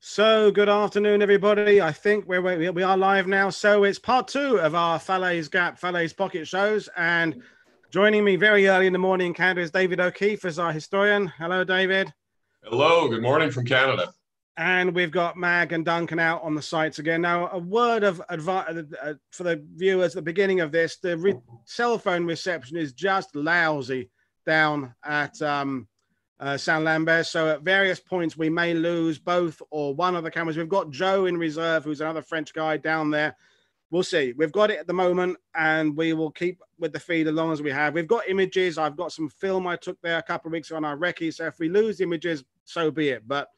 So good afternoon, everybody. I think we are live now. So it's part two of our Falaise Gap, Falaise Pocket shows. And joining me very early in the morning in Canada is David O'Keefe as our historian. Hello, David. Hello. Good morning from Canada. And we've got Mag and Duncan out on the sites again. Now, a word of advice for the viewers at the beginning of this. The cell phone reception is just lousy down at Saint-Lambert, so at various points we may lose both or one of the cameras. We've got Joe in reserve, who's another French guy down there. We'll see. We've got it at the moment, and we will keep with the feed as long as we have. We've got images. I've got some film I took there a couple of weeks ago on our recce, so if we lose images, so be it. But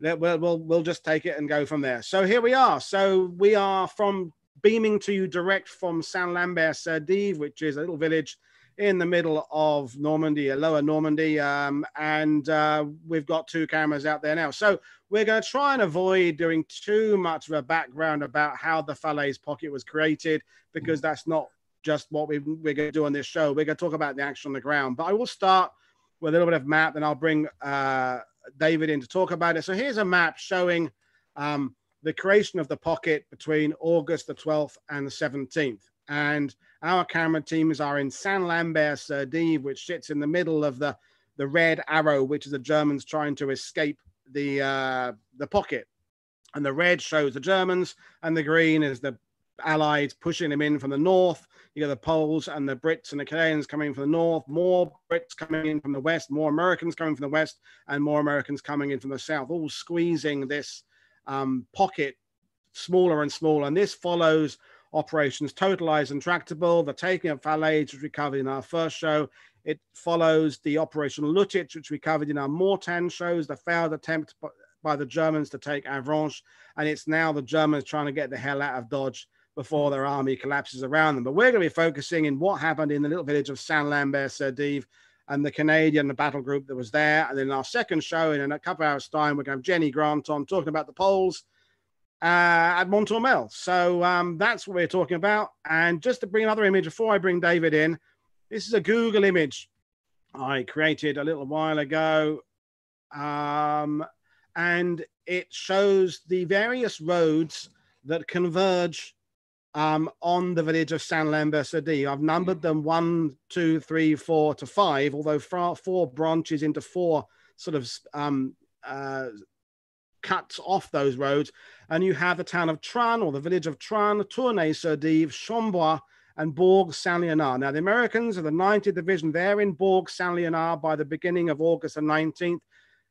we'll just take it and go from there. So here we are. So we are from beaming to you direct from Saint-Lambert-sur-Dives, which is a little village in the middle of Normandy, lower Normandy, and we've got two cameras out there now. So we're going to try and avoid doing too much of a background about how the Falaise Pocket was created, because that's not just what we're going to do on this show. We're going to talk about the action on the ground. But I will start with a little bit of map, and I'll bring David in to talk about it. So here's a map showing the creation of the pocket between August the 12th and the 17th. And our camera teams are in Saint-Lambert-sur-Dives, which sits in the middle of the red arrow, which is the Germans trying to escape the pocket. And the red shows the Germans, and the green is the Allies pushing them in from the north. You got the Poles and the Brits and the Canadians coming from the north, more Brits coming in from the west, more Americans coming from the west, and more Americans coming in from the south, all squeezing this pocket smaller and smaller. And this follows operations Totalize and Tractable, the taking of Falaise, which we covered in our first show. It follows the Operation Lüttich, which we covered in our Mortain shows, the failed attempt by the Germans to take Avranches, and it's now the Germans trying to get the hell out of Dodge before their army collapses around them. But we're going to be focusing in what happened in the little village of Saint-Lambert-sur-Dives and the Canadian battle group that was there. And then in our second show, in a couple of hours' time, we're going to have Jenny Grant on talking about the Poles at Mont Ormel. So that's what we're talking about. And just to bring another image before I bring David in, this is a Google image I created a little while ago, and it shows the various roads that converge on the village of Saint-Lambert-sur-Dives. I've numbered them 1, 2, 3, 4 to 5, although four branches into four sort of cuts off those roads. And you have the town of Trun, or the village of Trun, Tournai-sur-Dives, Chambois, and Bourg Saint-Léonard. Now, the Americans of the 90th Division, they're in Bourg Saint-Léonard by the beginning of August the 19th.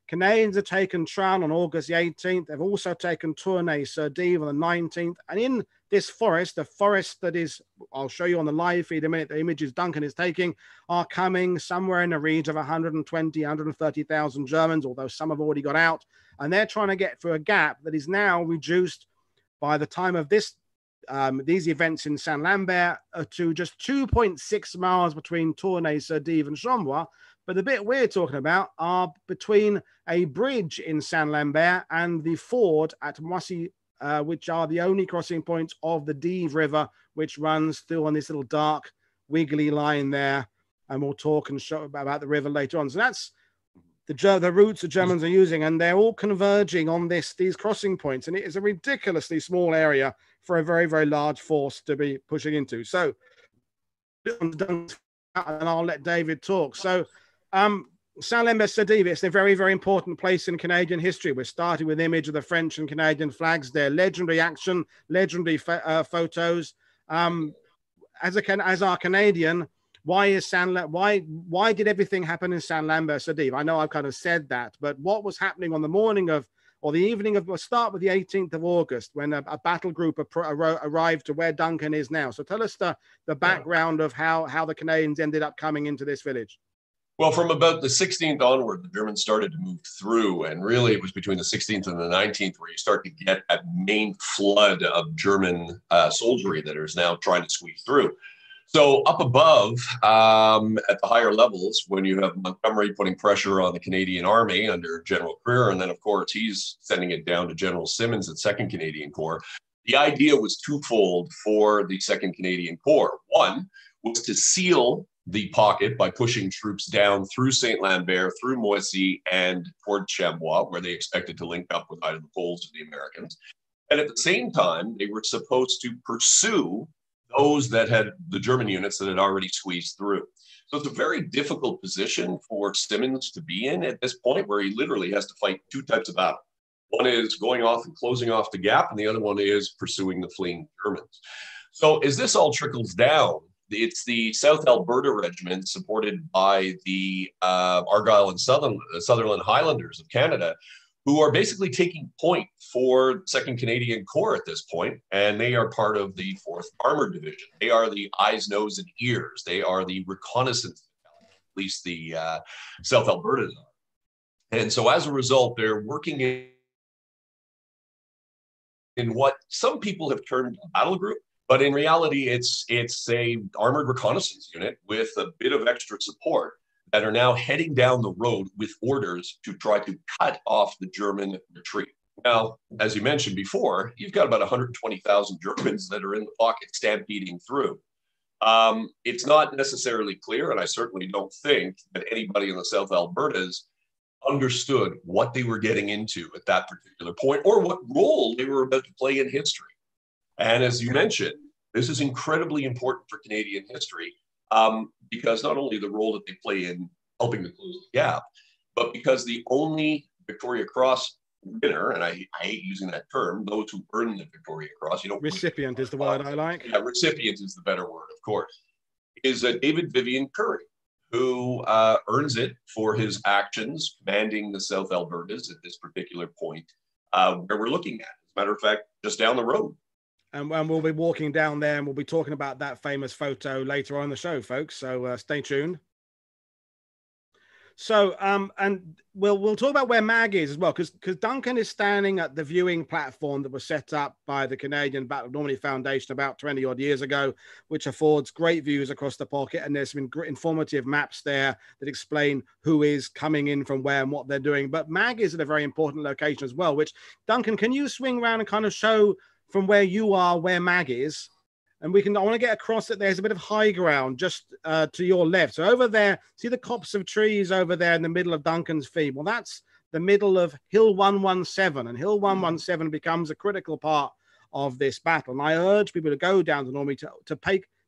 Canadians have taken Trun on August the 18th. They've also taken Tournai-sur-Dives on the 19th. And in this forest, the forest that is, I'll show you on the live feed in a minute, the images Duncan is taking, are coming somewhere in the range of 120, 130,000 Germans, although some have already got out. And they're trying to get through a gap that is now reduced by the time of this these events in Saint-Lambert to just 2.6 miles between Tournai-sur-Dives and Chambois. But the bit we're talking about are between a bridge in Saint-Lambert and the ford at Moissy, which are the only crossing points of the Dives River, which runs through on this little dark, wiggly line there. And we'll talk and show about the river later on. So that's the routes the Germans are using, and they're all converging on these crossing points. And it is a ridiculously small area for a very, very large force to be pushing into. So, and I'll let David talk. So, Saint-Lambert-sur-Dives, it's a very, very important place in Canadian history. We're starting with the image of the French and Canadian flags there. Legendary action, legendary photos. As our Canadian, why did everything happen in Saint-Lambert-sur-Dives? I know I've kind of said that, but what was happening on the morning of, or the evening of, we'll start with the 18th of August, when a battle group arrived to where Duncan is now. So tell us the background of how the Canadians ended up coming into this village. Well, from about the 16th onward, the Germans started to move through, and really it was between the 16th and the 19th where you start to get a main flood of German soldiery that is now trying to squeeze through. So up above, at the higher levels, when you have Montgomery putting pressure on the Canadian Army under General Currie, and then, of course, he's sending it down to General Simonds at 2nd Canadian Corps, the idea was twofold for the 2nd Canadian Corps. One was to seal the pocket by pushing troops down through Saint-Lambert, through Moissy, and toward Chambois, where they expected to link up with either the Poles or the Americans. And at the same time, they were supposed to pursue those that had, the German units that had already squeezed through. So it's a very difficult position for Simonds to be in at this point, where he literally has to fight two types of battle. One is going off and closing off the gap, and the other one is pursuing the fleeing Germans. So as this all trickles down, it's the South Alberta Regiment, supported by the Argyll and Sutherland Highlanders of Canada, who are basically taking point for 2nd Canadian Corps at this point, and they are part of the 4th Armored Division. They are the eyes, nose, and ears. They are the reconnaissance, at least the South Albertas are. And so as a result, they're working in what some people have termed a battle group, but in reality, it's a armored reconnaissance unit with a bit of extra support, that are now heading down the road with orders to try to cut off the German retreat. Now, as you mentioned before, you've got about 120,000 Germans that are in the pocket stampeding through. It's not necessarily clear, and I certainly don't think that anybody in the South Albertas understood what they were getting into at that particular point or what role they were about to play in history. And as you mentioned, this is incredibly important for Canadian history, because not only the role that they play in helping to close the gap, but because the only Victoria Cross winner, and I hate using that term, those who earn the Victoria Cross, you know, recipient is the word I like. Yeah, recipient is the better word, of course, is David Vivian Currie, who earns it for his actions commanding the South Albertas at this particular point where we're looking at. As a matter of fact, just down the road. And we'll be walking down there and we'll be talking about that famous photo later on in the show, folks. So stay tuned. So and we'll talk about where Mag is as well, because Duncan is standing at the viewing platform that was set up by the Canadian Battle of Normandy Foundation about 20 odd years ago, which affords great views across the pocket. And there's some informative maps there that explain who is coming in from where and what they're doing. But Mag is at a very important location as well, which, Duncan, can you swing around and kind of show from where you are, where Mag is? And we can, I want to get across that there's a bit of high ground just to your left. So over there, see the copse of trees over there in the middle of Duncan's feet? Well, that's the middle of Hill 117, and Hill 117 becomes a critical part of this battle. And I urge people to go down to Normandy to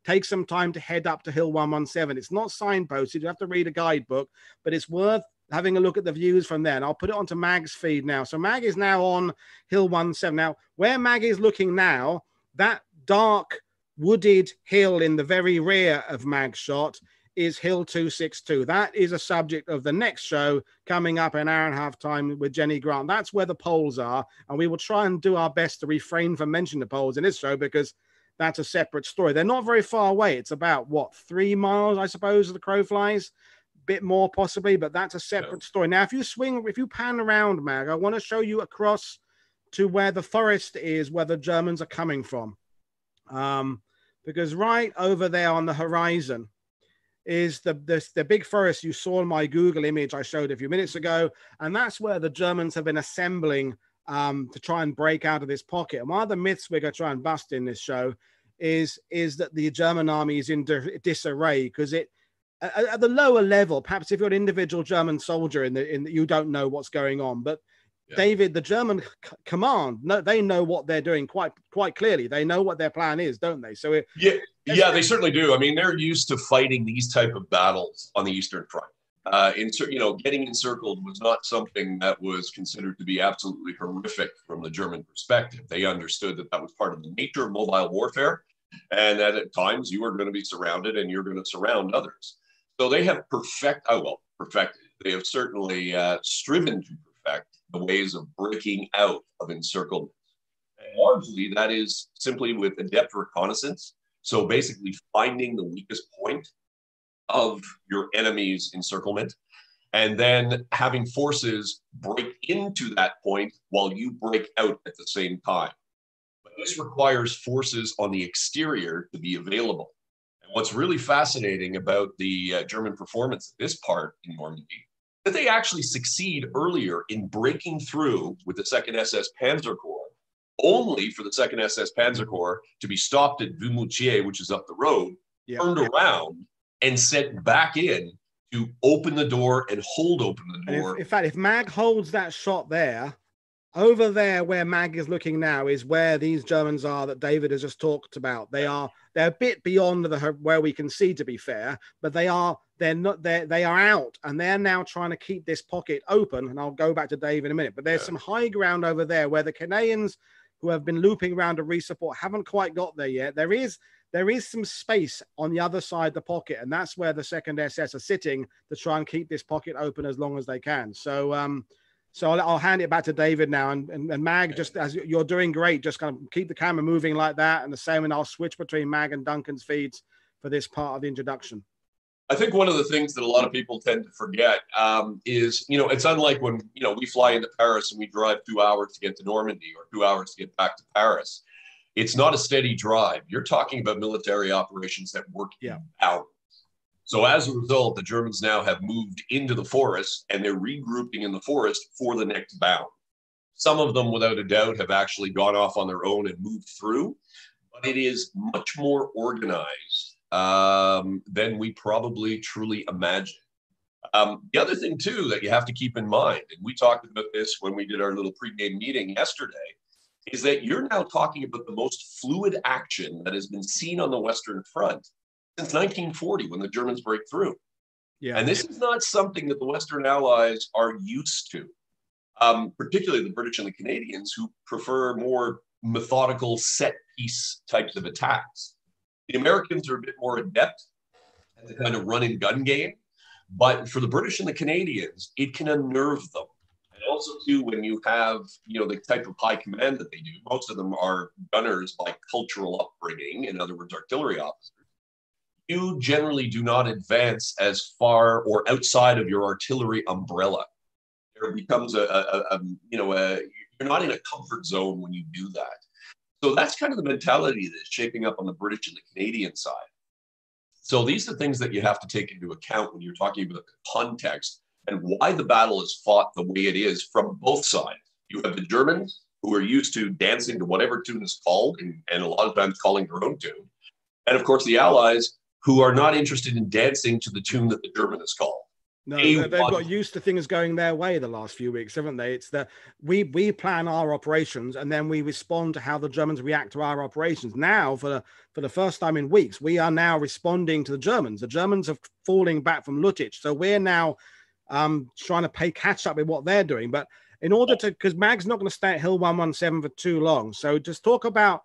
take some time to head up to Hill 117. It's not signposted. You have to read a guidebook, but it's worth having a look at the views from there. And I'll put it onto Mag's feed now. So Mag is now on Hill 117. Now, where Mag is looking now, that dark wooded hill in the very rear of Mag's shot is Hill 262. That is a subject of the next show coming up in an hour and a half time with Jenny Grant. That's where the Poles are. And we will try and do our best to refrain from mentioning the Poles in this show, because that's a separate story. They're not very far away. It's about, what, 3 miles, I suppose, as the crow flies? Bit more possibly, but that's a separate story. Now, if you pan around, Mag, I want to show you across to where the forest is, where the Germans are coming from. Because right over there on the horizon is the big forest you saw in my Google image I showed a few minutes ago. And that's where the Germans have been assembling to try and break out of this pocket. And one of the myths we're going to try and bust in this show is that the German army is in disarray, because it, at the lower level, perhaps if you're an individual German soldier you don't know what's going on, but yeah. David, the German command, no, they know what they're doing quite clearly. They know what their plan is, don't they? So yeah, they certainly do. I mean, they're used to fighting these type of battles on the Eastern Front. Getting encircled was not something that was considered to be absolutely horrific from the German perspective. They understood that that was part of the nature of mobile warfare, and that at times you are going to be surrounded and you're going to surround others. So they have perfected. They have certainly striven to perfect the ways of breaking out of encirclement. And largely, that is simply with adept reconnaissance. So basically finding the weakest point of your enemy's encirclement, and then having forces break into that point while you break out at the same time. But this requires forces on the exterior to be available. What's really fascinating about the German performance at this part in Normandy, that they actually succeed earlier in breaking through with the 2nd SS Panzer Corps, only for the 2nd SS Panzer Corps to be stopped at Vimoutiers, which is up the road, turned around, and sent back in to open the door and hold open the door. In fact, if Mag holds that shot there, over there where Mag is looking now is where these Germans are that David has just talked about. They're a bit beyond where we can see, to be fair, but they are out, and they're now trying to keep this pocket open. And I'll go back to Dave in a minute, but there's some high ground over there where the Canadians who have been looping around to resupport haven't quite got there yet. There is some space on the other side of the pocket, and that's where the 2nd SS are sitting to try and keep this pocket open as long as they can. So, I'll hand it back to David now. And Mag, just as you're doing great, just kind of keep the camera moving like that. And the same, and I'll switch between Mag and Duncan's feeds for this part of the introduction. I think one of the things that a lot of people tend to forget is, it's unlike when, we fly into Paris and we drive 2 hours to get to Normandy or 2 hours to get back to Paris. It's not a steady drive. You're talking about military operations that work out. So as a result, the Germans now have moved into the forest and they're regrouping in the forest for the next bound. Some of them, without a doubt, have actually gone off on their own and moved through, but it is much more organized than we probably truly imagine. The other thing, too, that you have to keep in mind, and we talked about this when we did our little pregame meeting yesterday, is that you're now talking about the most fluid action that has been seen on the Western Front since 1940 when the Germans break through. Yeah. And this is not something that the Western Allies are used to, particularly the British and the Canadians, who prefer more methodical set-piece types of attacks. The Americans are a bit more adept at the kind of run-and-gun game, but for the British and the Canadians, it can unnerve them. Also, too, when you have, the type of high command that they do, most of them are gunners by cultural upbringing, in other words, artillery officers. You generally do not advance as far or outside of your artillery umbrella. There becomes you're not in a comfort zone when you do that. So that's kind of the mentality that's shaping up on the British and the Canadian side. So these are things that you have to take into account when you're talking about the context and why the battle is fought the way it is from both sides. You have the Germans who are used to dancing to whatever tune is called, and a lot of times calling their own tune. And of course, the Allies who are not interested in dancing to the tune that the German is called. No, they've got used to things going their way the last few weeks, haven't they? It's that we plan our operations and then we respond to how the Germans react to our operations. Now, for the first time in weeks, we are now responding to the Germans. The Germans are falling back from Lüttich. So we're now trying to pay catch up with what they're doing. But in order to, because Mag's not going to stay at Hill 117 for too long. So just talk about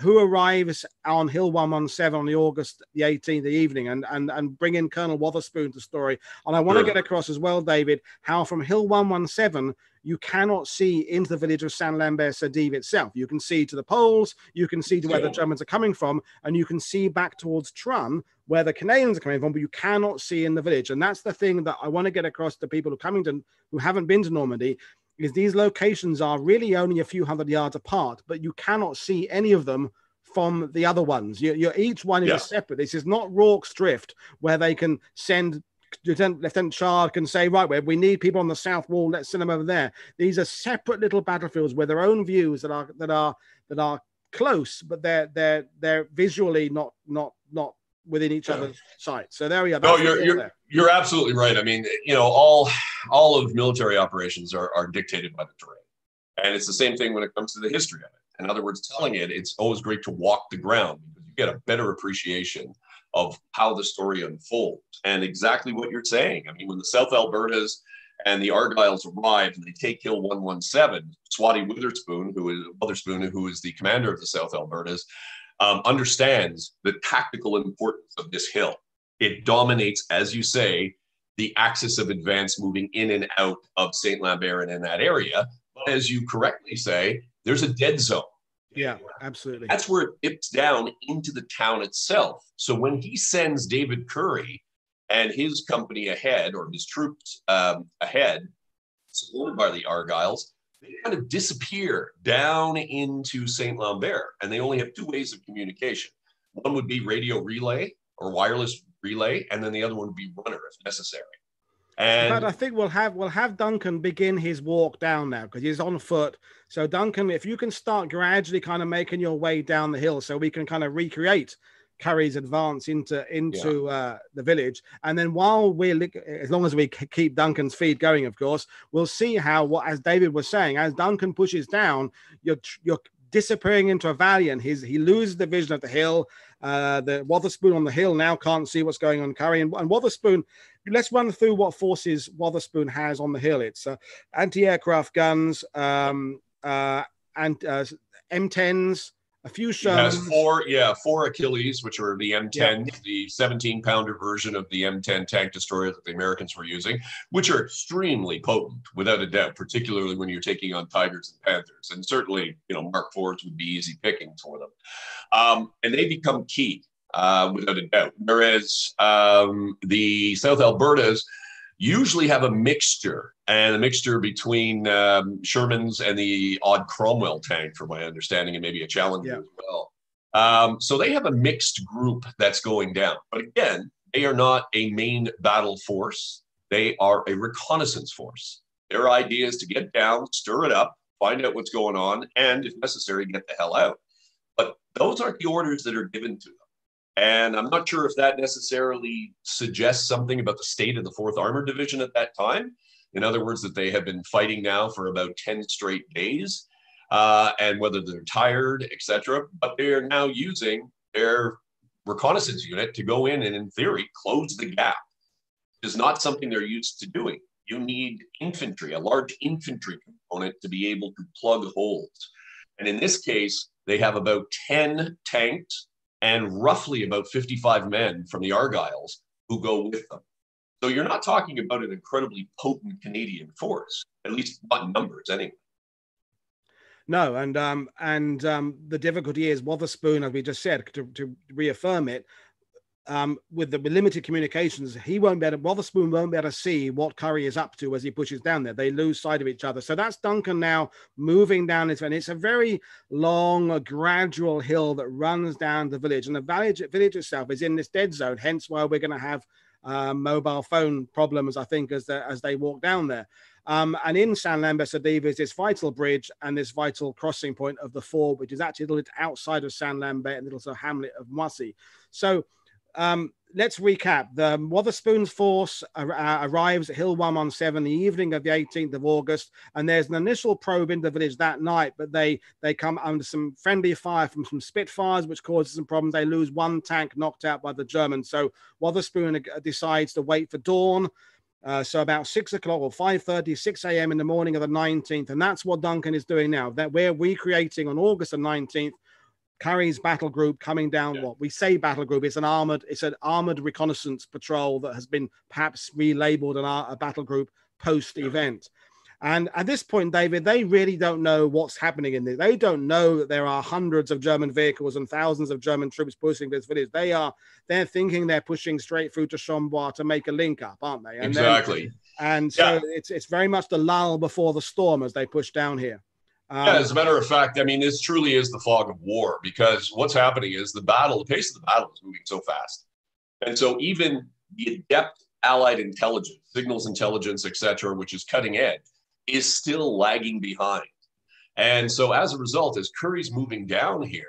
who arrives on Hill 117 on the August the 18th, the evening, and bring in Colonel Wotherspoon to story. And I want to get across as well, David, how from Hill 117, you cannot see into the village of Saint-Lambert-sur-Dives itself. You can see to the Poles, you can see to where the Germans are coming from, and you can see back towards Trun, where the Canadians are coming from, but you cannot see in the village. And that's the thing that I want to get across to people who haven't been to Normandy, is these locations are really only a few hundred yards apart, but you cannot see any of them from the other ones. Each one is a separate. This is not Rorke's Drift, where they can send... Lieutenant Chard can say, right, we need people on the south wall, let's send them over there. These are separate little battlefields with their own views that are close, but they're visually not within each other's sight. So there we are. No, you're absolutely right. I mean, all of military operations are dictated by the terrain. And it's the same thing when it comes to the history of it. In other words, telling it, it's always great to walk the ground because you get a better appreciation of how the story unfolds and exactly what you're saying. I mean, when the South Albertas and the Argylls arrive and they take Hill 117, Swati Wotherspoon, who is the commander of the South Albertas, understands the tactical importance of this hill. It dominates, as you say, the axis of advance moving in and out of Saint-Lambert and in that area. But as you correctly say, there's a dead zone. Yeah, absolutely. That's where it dips down into the town itself. So when he sends David Currie and his company ahead, or his troops ahead, supported by the Argylls, they kind of disappear down into Saint-Lambert. And they only have two ways of communication. One would be radio relay or wireless relay, and then the other one would be runner if necessary. But I think we'll have Duncan begin his walk down now because he's on foot. So Duncan, if you can start gradually kind of making your way down the hill so we can kind of recreate Currie's advance into the village. And then while we're, as long as we keep Duncan's feed going, of course, we'll see how, what, as David was saying, as Duncan pushes down, you're disappearing into a valley, and he loses the vision of the hill. The Wotherspoon on the hill now can't see what's going on, Currie. And Wotherspoon, let's run through what forces Wotherspoon has on the hill. It's anti-aircraft guns, and M10s, a few Shermans. It has four Achilles, which are the M10, the 17-pounder version of the M10 tank destroyer that the Americans were using, which are extremely potent, without a doubt, particularly when you're taking on Tigers and Panthers. And certainly, Mark IVs would be easy picking for them. And they become key, without a doubt. Whereas the South Albertas usually have a mixture between Sherman's and the odd Cromwell tank, from my understanding, and maybe a Challenger as well. So they have a mixed group that's going down. But again, they are not a main battle force. They are a reconnaissance force. Their idea is to get down, stir it up, find out what's going on, and if necessary, get the hell out. But those aren't the orders that are given to them. And I'm not sure if that necessarily suggests something about the state of the 4th Armored Division at that time. In other words, that they have been fighting now for about 10 straight days, and whether they're tired, etc. But they are now using their reconnaissance unit to go in and, in theory, close the gap, which is not something they're used to doing. You need infantry, a large infantry component, to be able to plug holes. And in this case, they have about 10 tanks and roughly about 55 men from the Argylls who go with them. So you're not talking about an incredibly potent Canadian force, at least not in numbers anyway. No, and the difficulty is Wotherspoon, as we just said, to reaffirm it, with the limited communications, Wotherspoon won't be able to see what Currie is up to as he pushes down there. They lose sight of each other. So that's Duncan now moving down this, and it's a very long, gradual hill that runs down the village, and the village itself is in this dead zone. Hence, why we're going to have mobile phone problems, I think, as they walk down there. And in Saint-Lambert-sur-Dives is this vital bridge and this vital crossing point of the ford, which is actually a little bit outside of Saint-Lambert and the little sort of hamlet of Moissy. So let's recap. The Wotherspoon's force arrives at Hill 117 the evening of the 18th of August, and there's an initial probe into the village that night, but they come under some friendly fire from some Spitfires, which causes some problems. They lose one tank knocked out by the Germans. So Wotherspoon decides to wait for dawn. So about 6 o'clock or 5:30, 6 a.m. in the morning of the 19th, and that's what Duncan is doing now. That we're recreating on August the 19th, Currie's battle group coming down. What we say battle group, it's an armored reconnaissance patrol that has been perhaps relabeled a battle group post event. And at this point, David, they really don't know what's happening in there. They don't know that there are hundreds of German vehicles and thousands of German troops pushing this village. They're thinking they're pushing straight through to Chambois to make a link up, aren't they? And exactly. So it's very much the lull before the storm as they push down here. As a matter of fact, I mean, this truly is the fog of war, because what's happening is the pace of the battle is moving so fast. And so even the adept Allied intelligence, signals intelligence, etc., which is cutting edge, is still lagging behind. And so as a result, as Currie's moving down here,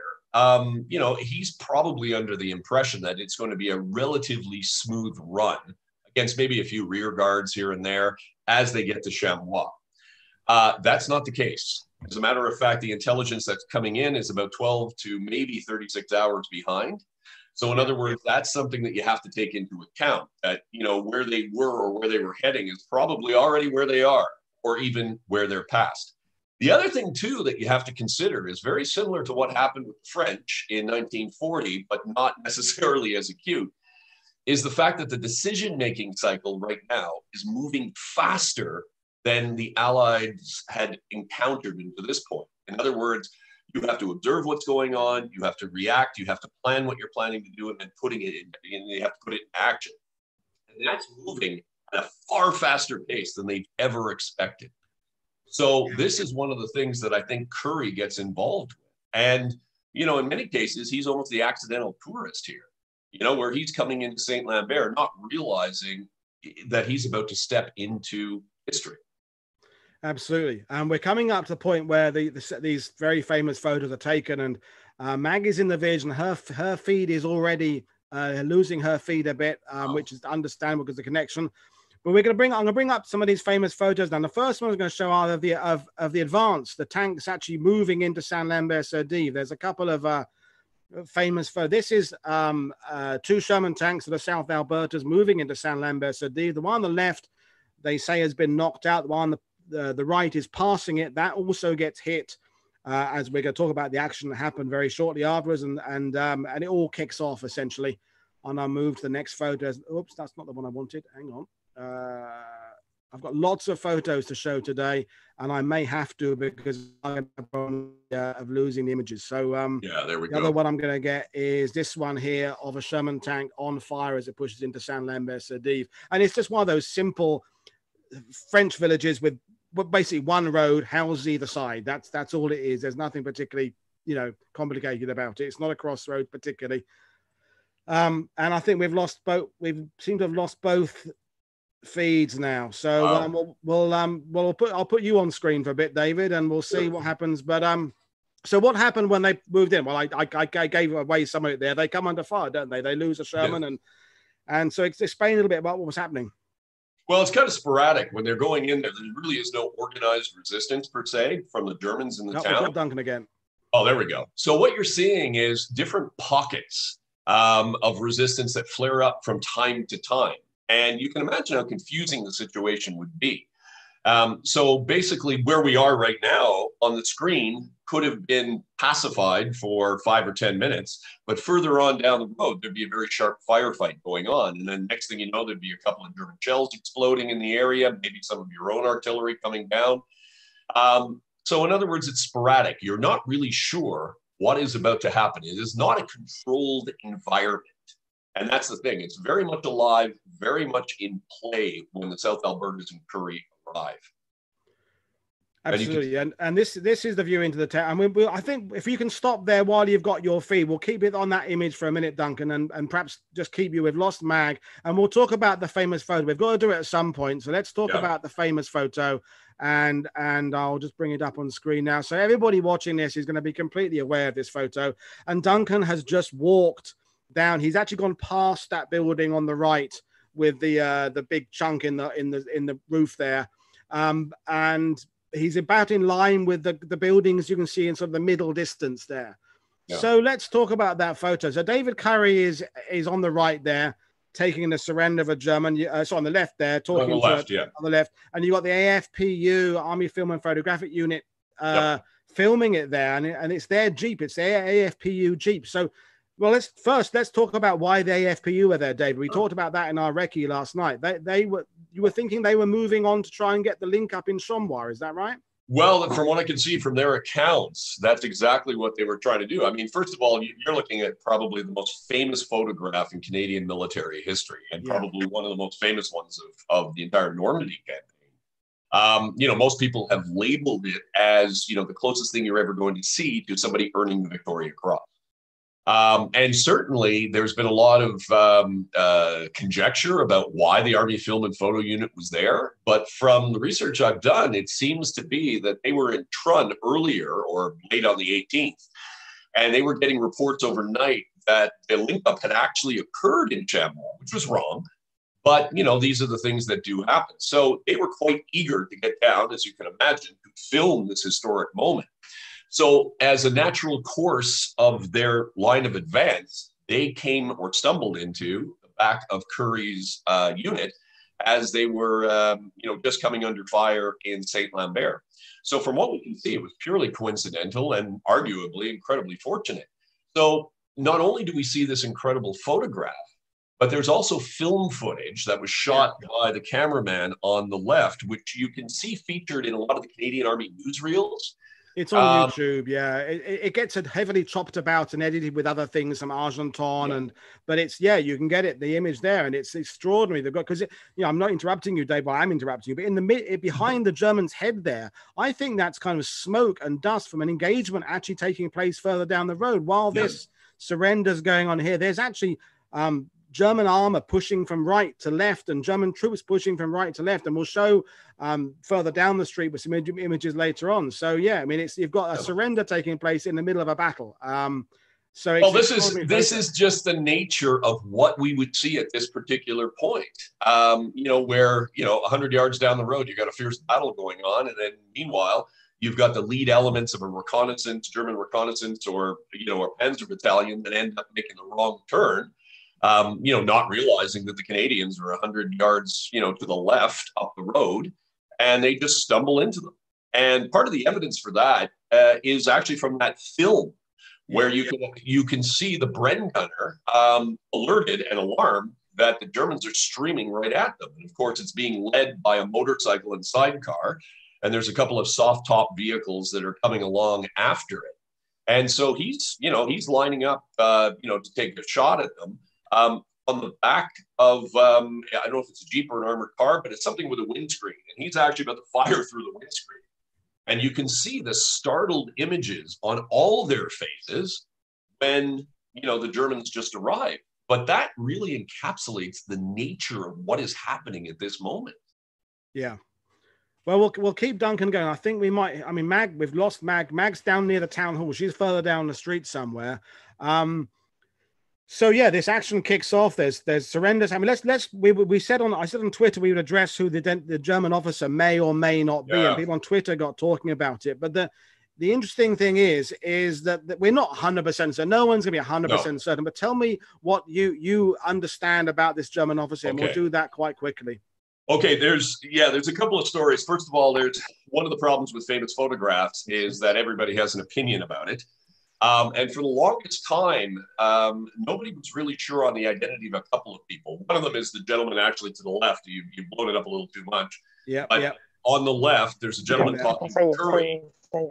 he's probably under the impression that it's going to be a relatively smooth run against maybe a few rear guards here and there as they get to Chamois. That's not the case. As a matter of fact, the intelligence that's coming in is about 12 to maybe 36 hours behind. So in other words, that's something that you have to take into account, that, where they were or where they were heading is probably already where they are, or even where they're past. The other thing, too, that you have to consider is very similar to what happened with the French in 1940, but not necessarily as acute, is the fact that the decision-making cycle right now is moving faster than the Allies had encountered to this point. In other words, you have to observe what's going on, you have to react, you have to plan what you're planning to do, and then you have to put it in action. And that's moving at a far faster pace than they've ever expected. So this is one of the things that I think Currie gets involved with. And, in many cases, he's almost the accidental tourist here, where he's coming into Saint-Lambert, not realizing that he's about to step into history. Absolutely. And we're coming up to the point where these very famous photos are taken, and Mag is in the village, and her feed is already losing her feed a bit, which is understandable because of the connection. But we're going to bring, I'm going to bring up some of these famous photos now. The first one I'm going to show out of the advance, the tanks actually moving into Saint-Lambert-sur-Dives. There's a couple of famous photos. This is two Sherman tanks of the South Albertas moving into Saint-Lambert-sur-Dives. The one on the left, they say, has been knocked out. The one on the right is passing it. That also gets hit, as we're going to talk about the action that happened very shortly afterwards. And it all kicks off, essentially. And I'll move to the next photo. Oops, that's not the one I wanted. Hang on. I've got lots of photos to show today, and I may have to because I'm of losing the images. So yeah, there we go. The other one I'm going to get is this one here of a Sherman tank on fire as it pushes into Saint-Lambert-sur-Dives. And it's just one of those simple French villages with basically one road, houses either side. That's all it is. There's nothing particularly, you know, complicated about it. It's not a crossroad particularly. And I think we've lost both. We seem to have lost both feeds now, so I'll put you on screen for a bit, David, and we'll see what happens. But so what happened when they moved in? Well, I gave away some of it there. They come under fire, don't they? They lose a Sherman, and so explain a little bit about what was happening. Well, it's kind of sporadic when they're going in there. There really is no organized resistance per se from the Germans in the town. We've got Duncan again. Oh, there we go. So what you're seeing is different pockets of resistance that flare up from time to time. And you can imagine how confusing the situation would be. So basically where we are right now on the screen could have been pacified for 5 or 10 minutes, but further on down the road, there'd be a very sharp firefight going on. And then next thing you know, there'd be a couple of German shells exploding in the area, maybe some of your own artillery coming down. So in other words, it's sporadic. You're not really sure what is about to happen. It is not a controlled environment. And that's the thing. It's very much alive, very much in play when the South Albertas and Currie arrive. Absolutely. And this is the view into the town. I mean, I think if you can stop there while you've got your feed, we'll keep it on that image for a minute, Duncan, and perhaps just keep you with Lost Mag. And we'll talk about the famous photo. We've got to do it at some point. So let's talk about the famous photo. And I'll just bring it up on screen now. So everybody watching this is going to be completely aware of this photo. And Duncan has just walked down. He's actually gone past that building on the right with the big chunk in the roof there, and he's about in line with the buildings you can see in sort of the middle distance there. So let's talk about that photo. So David Currie is on the right there, taking the surrender of a German. So on the left there, talking on the left, on the left, and you got the AFPU, Army Film and Photographic Unit, filming it there, and it's their Jeep. It's their AFPU Jeep. So. Well, let's talk about why the AFPU were there, David. We talked about that in our recce last night. You were thinking they were moving on to try and get the link up in Chambois. Is that right? Well, from what I can see from their accounts, that's exactly what they were trying to do. I mean, first of all, you're looking at probably the most famous photograph in Canadian military history, and probably one of the most famous ones of the entire Normandy campaign. You know, most people have labeled it as, you know, the closest thing you're ever going to see to somebody earning the Victoria Cross. And certainly there's been a lot of conjecture about why the Army Film and Photo Unit was there. But from the research I've done, it seems to be that they were in Trun earlier or late on the 18th. And they were getting reports overnight that the link-up had actually occurred in Chambois, which was wrong. But, you know, these are the things that do happen. So they were quite eager to get down, as you can imagine, to film this historic moment. So as a natural course of their line of advance, they came or stumbled into the back of Currie's unit as they were, you know, just coming under fire in Saint-Lambert. So from what we can see, it was purely coincidental and arguably incredibly fortunate. So not only do we see this incredible photograph, but there's also film footage that was shot by the cameraman on the left, which you can see featured in a lot of the Canadian Army newsreels. It's on YouTube, yeah. It gets heavily chopped about and edited with other things, some Argenton, but it's you can get it, the image there, and it's extraordinary. They've got, because you know, I'm not interrupting you, Dave, but I'm interrupting you. But in the behind the German's head there, I think that's kind of smoke and dust from an engagement actually taking place further down the road. While this surrender's going on here, there's actually German armor pushing from right to left and German troops pushing from right to left. And we'll show further down the street with some images later on. So, yeah, I mean, it's, you've got a surrender taking place in the middle of a battle. So well, this is just the nature of what we would see at this particular point, you know, where, you know, 100 yards down the road, you've got a fierce battle going on. And then meanwhile, you've got the lead elements of a reconnaissance, German reconnaissance, or, you know, a Panzer battalion that end up making the wrong turn, you know, not realizing that the Canadians are 100 yards, you know, to the left up the road, and they just stumble into them. And part of the evidence for that is actually from that film, where you can see the Bren gunner alerted and alarmed that the Germans are streaming right at them. And of course, it's being led by a motorcycle and sidecar. And there's a couple of soft top vehicles that are coming along after it. And so he's, you know, he's lining up, you know, to take a shot at them on the back of, I don't know if it's a Jeep or an armored car, but it's something with a windscreen. And he's actually about to fire through the windscreen. And you can see the startled images on all their faces when, you know, the Germans just arrived. But that really encapsulates the nature of what is happening at this moment. Yeah. Well, we'll keep Duncan going. I think we might, I mean, Mag, we've lost Mag. Mag's down near the town hall. She's further down the street somewhere. So yeah, this action kicks off. There's surrenders. I mean, I said on Twitter we would address who the German officer may or may not be, and people on Twitter got talking about it. But the interesting thing is that we're not 100% certain. No one's gonna be 100% certain. But tell me what you understand about this German officer, and we'll do that quite quickly. Okay, there's a couple of stories. First of all, there's one of the problems with famous photographs is that everybody has an opinion about it. And for the longest time, nobody was really sure on the identity of a couple of people. One of them is the gentleman actually to the left. You've blown it up a little too much. Yeah. But on the left, there's a gentleman talking to Currie.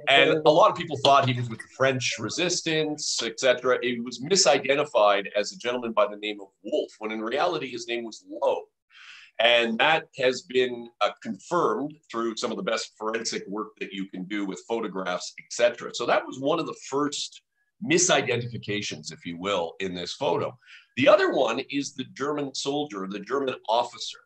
And a lot of people thought he was with the French resistance, etc. He was misidentified as a gentleman by the name of Wolfe, when in reality, his name was Lowe. And that has been confirmed through some of the best forensic work that you can do with photographs, etc. So that was one of the first misidentifications, if you will, in this photo. The other one is the German soldier, the German officer.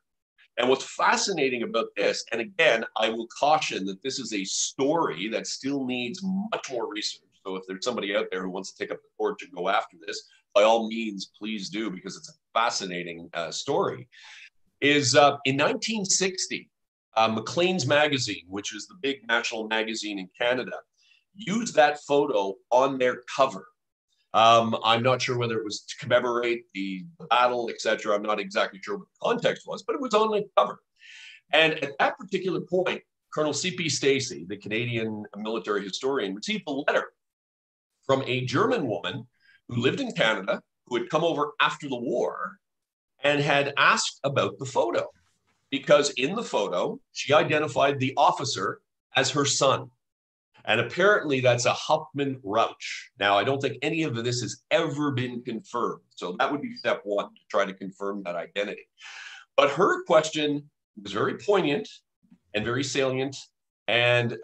And what's fascinating about this, and again, I will caution that this is a story that still needs much more research. So if there's somebody out there who wants to take up the torch and go after this, by all means, please do, because it's a fascinating story. Is in 1960, Maclean's magazine, which is the big national magazine in Canada, used that photo on their cover. I'm not sure whether it was to commemorate the battle, etc. I'm not exactly sure what the context was, but it was on the cover. And at that particular point, Colonel C.P. Stacey, the Canadian military historian, received a letter from a German woman who lived in Canada, who had come over after the war, and had asked about the photo, because in the photo, she identified the officer as her son. And apparently that's a Hauptmann Rauch. Now, I don't think any of this has ever been confirmed. So that would be step one, to try to confirm that identity. But her question was very poignant and very salient and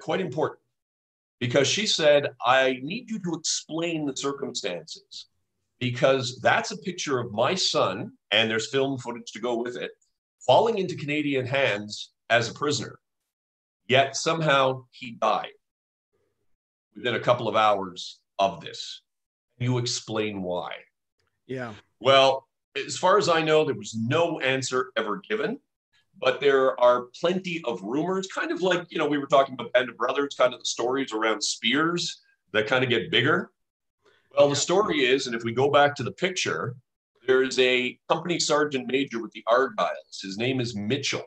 quite important, because she said, I need you to explain the circumstances, because that's a picture of my son, and there's film footage to go with it, falling into Canadian hands as a prisoner. Yet somehow he died within a couple of hours of this. Can you explain why? Yeah. Well, as far as I know, there was no answer ever given, but there are plenty of rumors, kind of like, you know, we were talking about Band of Brothers, kind of the stories around spears that kind of get bigger. Well, the story is, and if we go back to the picture, there is a company sergeant major with the Argylls. His name is Mitchell,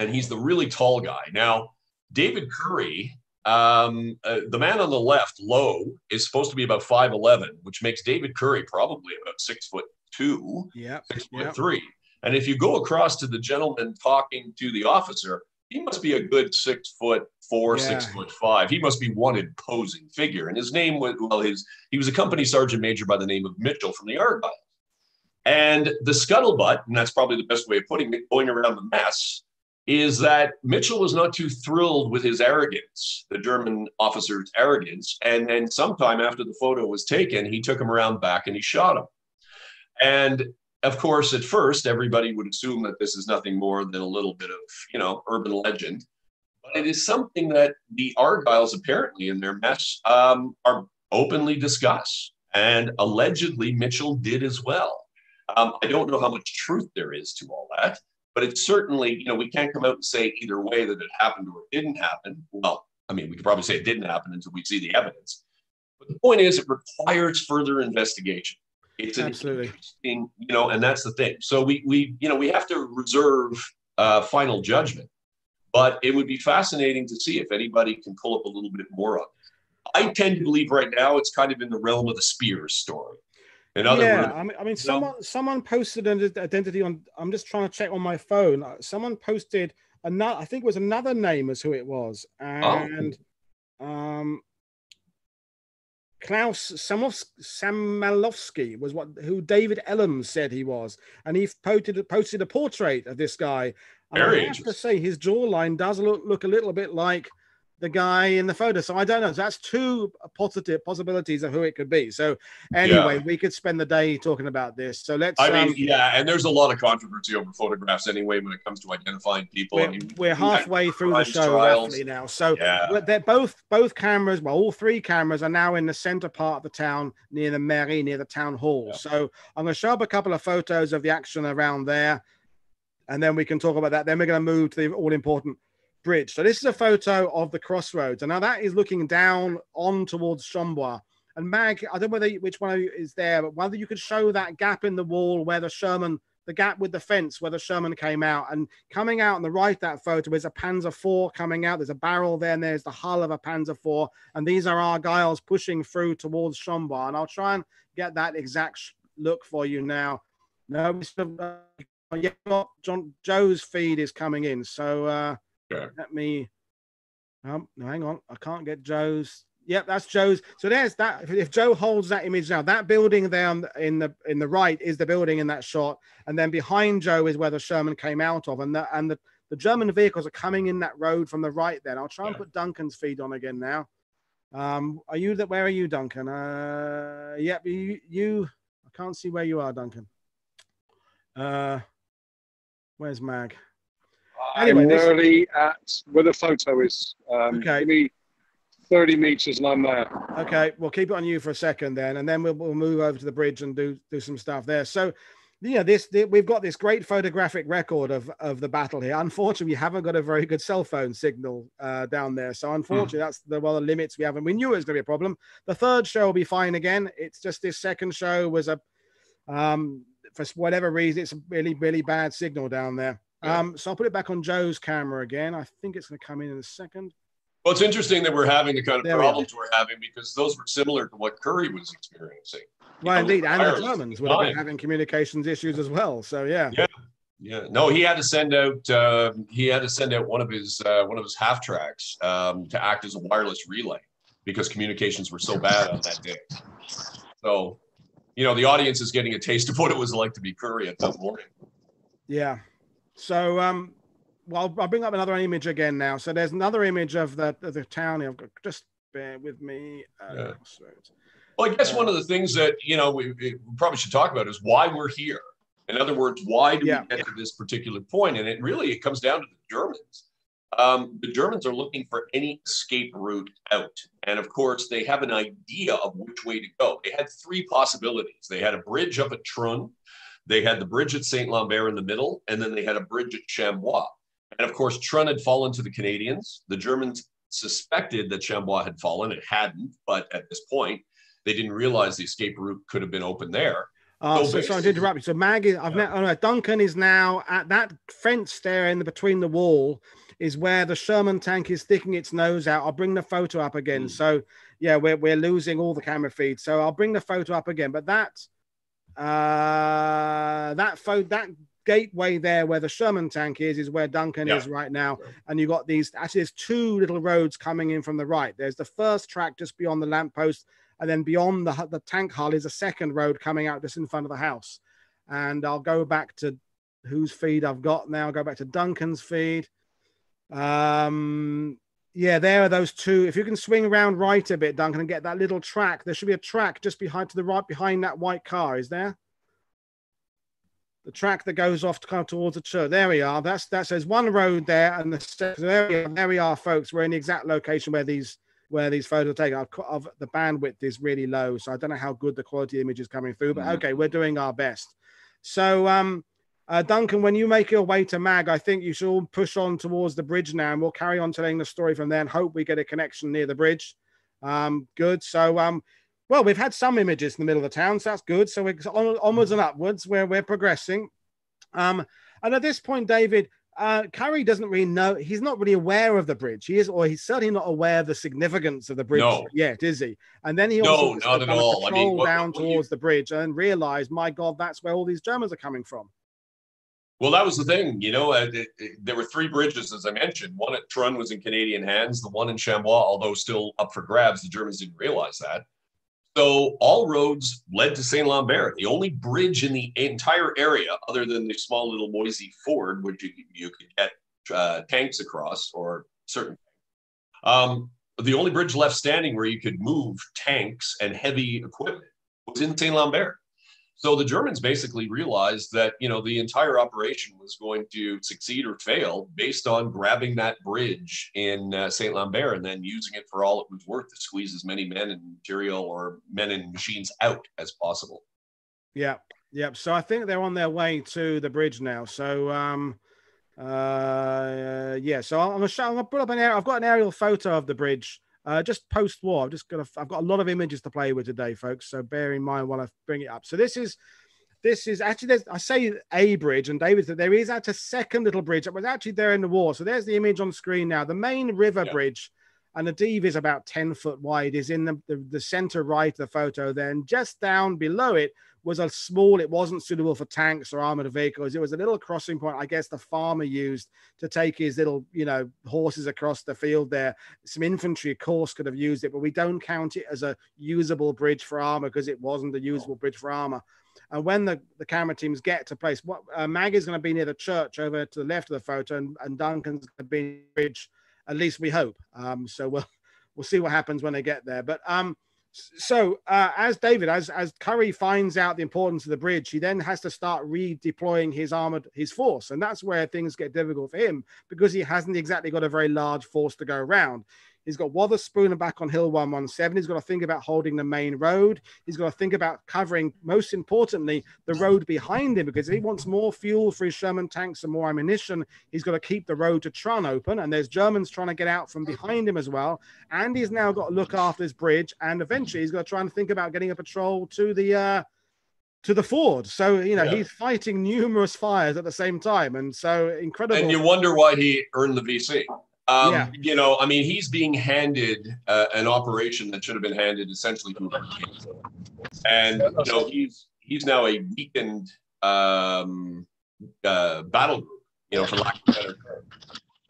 and he's the really tall guy. Now, David Currie, the man on the left, Lowe, is supposed to be about 5'11", which makes David Currie probably about 6'2", 6'3". And if you go across to the gentleman talking to the officer, he must be a good 6'4", 6'5". He must be one imposing figure. And his name was, well, he was a company sergeant major by the name of Mitchell from the Argyll. And the scuttlebutt, and that's probably the best way of putting it, going around the mess, is that Mitchell was not too thrilled with his arrogance, the German officer's arrogance. And then sometime after the photo was taken, he took him around back and he shot him. And of course, at first, everybody would assume that this is nothing more than a little bit of, you know, urban legend. But it is something that the Argylls, apparently in their mess, are openly discuss. And allegedly, Mitchell did as well. I don't know how much truth there is to all that, but it's certainly, you know, we can't come out and say either way that it happened or it didn't happen. Well, I mean, we could probably say it didn't happen until we see the evidence. But the point is, it requires further investigation. It's absolutely interesting, you know, and that's the thing. So we have to reserve final judgment, but it would be fascinating to see if anybody can pull up a little bit more on it. I tend to believe right now it's kind of in the realm of the Spears story. In other words, I mean, someone posted an identity on. I'm just trying to check on my phone. Someone posted another. I think it was another name as who it was, and Klaus Samalowski was who David Ellum said he was, and he posted a portrait of this guy. I have to say his jawline does look a little bit like the guy in the photo. So I don't know. So that's two positive possibilities of who it could be. So anyway, we could spend the day talking about this. So let's... I mean, and there's a lot of controversy over photographs anyway when it comes to identifying people. I mean, we're halfway through the show roughly now. So they're both cameras, well, all three cameras are now in the center part of the town near the mairie, near the town hall. Yeah. So I'm going to show up a couple of photos of the action around there, and then we can talk about that. Then we're going to move to the all-important bridge. So this is a photo of the crossroads, and now that is looking down on towards Chambois. And Mag, I don't know which one of you is there, but whether you could show that gap in the wall where the Sherman, the gap with the fence where the Sherman came out, and coming out on the right, that photo is a Panzer IV coming out. There's a barrel there, and there's the hull of a Panzer IV, and these are Argylls pushing through towards Chambois. And I'll try and get that exact look for you now. No, Mr. Joe's feed is coming in, so let me no, hang on, I can't get Joe's. Yep, that's Joe's. So there's that. If Joe holds that image now, that building there in the right is the building in that shot, and then behind Joe is where the Sherman came out of, and the German vehicles are coming in that road from the right. Then I'll try and put Duncan's feed on again now. Are you that? Where are you, Duncan? Yep, you. I can't see where you are, Duncan. Where's Mag? Anyway, I'm nearly at where the photo is. Okay. Give me 30 meters and I'm there. Okay, we'll keep it on you for a second then, and then we'll move over to the bridge and do some stuff there. So, yeah, we've got this great photographic record of the battle here. Unfortunately, we haven't got a very good cell phone signal down there. So, unfortunately, that's one of the limits we have. And we knew it was going to be a problem. The third show will be fine again. It's just this second show was a... for whatever reason, it's a really, really bad signal down there. So I'll put it back on Joe's camera again. I think it's going to come in a second. Well, it's interesting that we're having the kind of problems we're having, because those were similar to what Currie was experiencing. Well, indeed, and the Germans would have been having communications issues as well. So yeah. No, he had to send out one of his half tracks to act as a wireless relay because communications were so bad on that day. So, you know, the audience is getting a taste of what it was like to be Currie at that morning. Yeah. So, well, I'll bring up another image again now. So there's another image of the town. I've got, just bear with me. Well, I guess one of the things that, you know, we probably should talk about is why we're here. In other words, why do we get to this particular point? And it really comes down to the Germans. The Germans are looking for any escape route out. And of course, they have an idea of which way to go. They had three possibilities. They had a bridge up at Trun, they had the bridge at Saint-Lambert in the middle, and then they had a bridge at Chambois. And of course, Trun had fallen to the Canadians. The Germans suspected that Chambois had fallen. It hadn't, but at this point, they didn't realize the escape route could have been open there. So sorry to interrupt you. So Maggie, Duncan is now at that fence there in between the wall is where the Sherman tank is sticking its nose out. I'll bring the photo up again. So yeah, we're losing all the camera feed. So I'll bring the photo up again. But that gateway there where the Sherman tank is where Duncan is right now. Yeah. And you've got these, actually there's two little roads coming in from the right. There's the first track just beyond the lamppost, and then beyond the tank hull is a second road coming out just in front of the house. And I'll go back to whose feed I've got now. I'll go back to Duncan's feed. There are those two. If you can swing around right a bit, Duncan, and get that little track. There should be a track just behind to the right behind that white car. Is there? the track that goes off to come towards the church. There we are. That says one road there, and the steps. There we are, folks. We're in the exact location where these photos are taken. The bandwidth is really low, so I don't know how good the quality image is coming through, but okay, we're doing our best. So, Duncan, when you make your way to Mag, I think you should all push on towards the bridge now, and we'll carry on telling the story from there and hope we get a connection near the bridge. Good. So, well, we've had some images in the middle of the town, so that's good. So we're onwards and upwards where we're progressing. And at this point, David, Currie doesn't really know. He's not really aware of the bridge. He's certainly not aware of the significance of the bridge yet, is he? And then he also not at all. I mean, down towards the bridge and realized, my God, that's where all these Germans are coming from. Well, that was the thing, you know. There were three bridges, as I mentioned. One at Trun was in Canadian hands. The one in Chambois, although still up for grabs, the Germans didn't realize that. So all roads led to Saint-Lambert. The only bridge in the entire area, other than the small little Moissy ford, which you could get tanks across, or certain. The only bridge left standing where you could move tanks and heavy equipment was in Saint-Lambert. So the Germans basically realized that, you know, the entire operation was going to succeed or fail based on grabbing that bridge in Saint-Lambert and then using it for all it was worth to squeeze as many men and material or men and machines out as possible. Yeah, yeah. So I think they're on their way to the bridge now. So, yeah, so I'm going to put up an aerial. I've got an aerial photo of the bridge. Just post-war, I've got a lot of images to play with today, folks. So bear in mind while I bring it up. So this is actually, I say a bridge, and David said there is actually a second little bridge that was actually there in the war. So there's the image on screen now. The main river bridge, and the Dives is about 10 foot wide, is in the center right of the photo. Then just down below it was a small, it wasn't suitable for tanks or armored vehicles. It was a little crossing point, I guess the farmer used to take his little, you know, horses across the field there. Some infantry, of course, could have used it, but we don't count it as a usable bridge for armor because it wasn't a usable bridge for armor. And when the camera teams get to place, what Maggie's going to be near the church over to the left of the photo, and Duncan's going to be near the bridge, at least we hope. So we'll see what happens when they get there. But as Currie finds out the importance of the bridge, he then has to start redeploying his force. And that's where things get difficult for him, because he hasn't exactly got a very large force to go around. He's got Wotherspoon back on Hill 117. He's got to think about holding the main road. He's got to think about covering, most importantly, the road behind him, because if he wants more fuel for his Sherman tanks and more ammunition, he's got to keep the road to Trun open. And there's Germans trying to get out from behind him as well. And he's now got to look after his bridge. And eventually he's got to try and think about getting a patrol to the ford. So, you know, he's fighting numerous fires at the same time. And so incredible. And you wonder why he earned the VC. You know, I mean, he's being handed an operation that should have been handed essentially from the king. And, you know, he's now a weakened battle group, you know, for lack of a better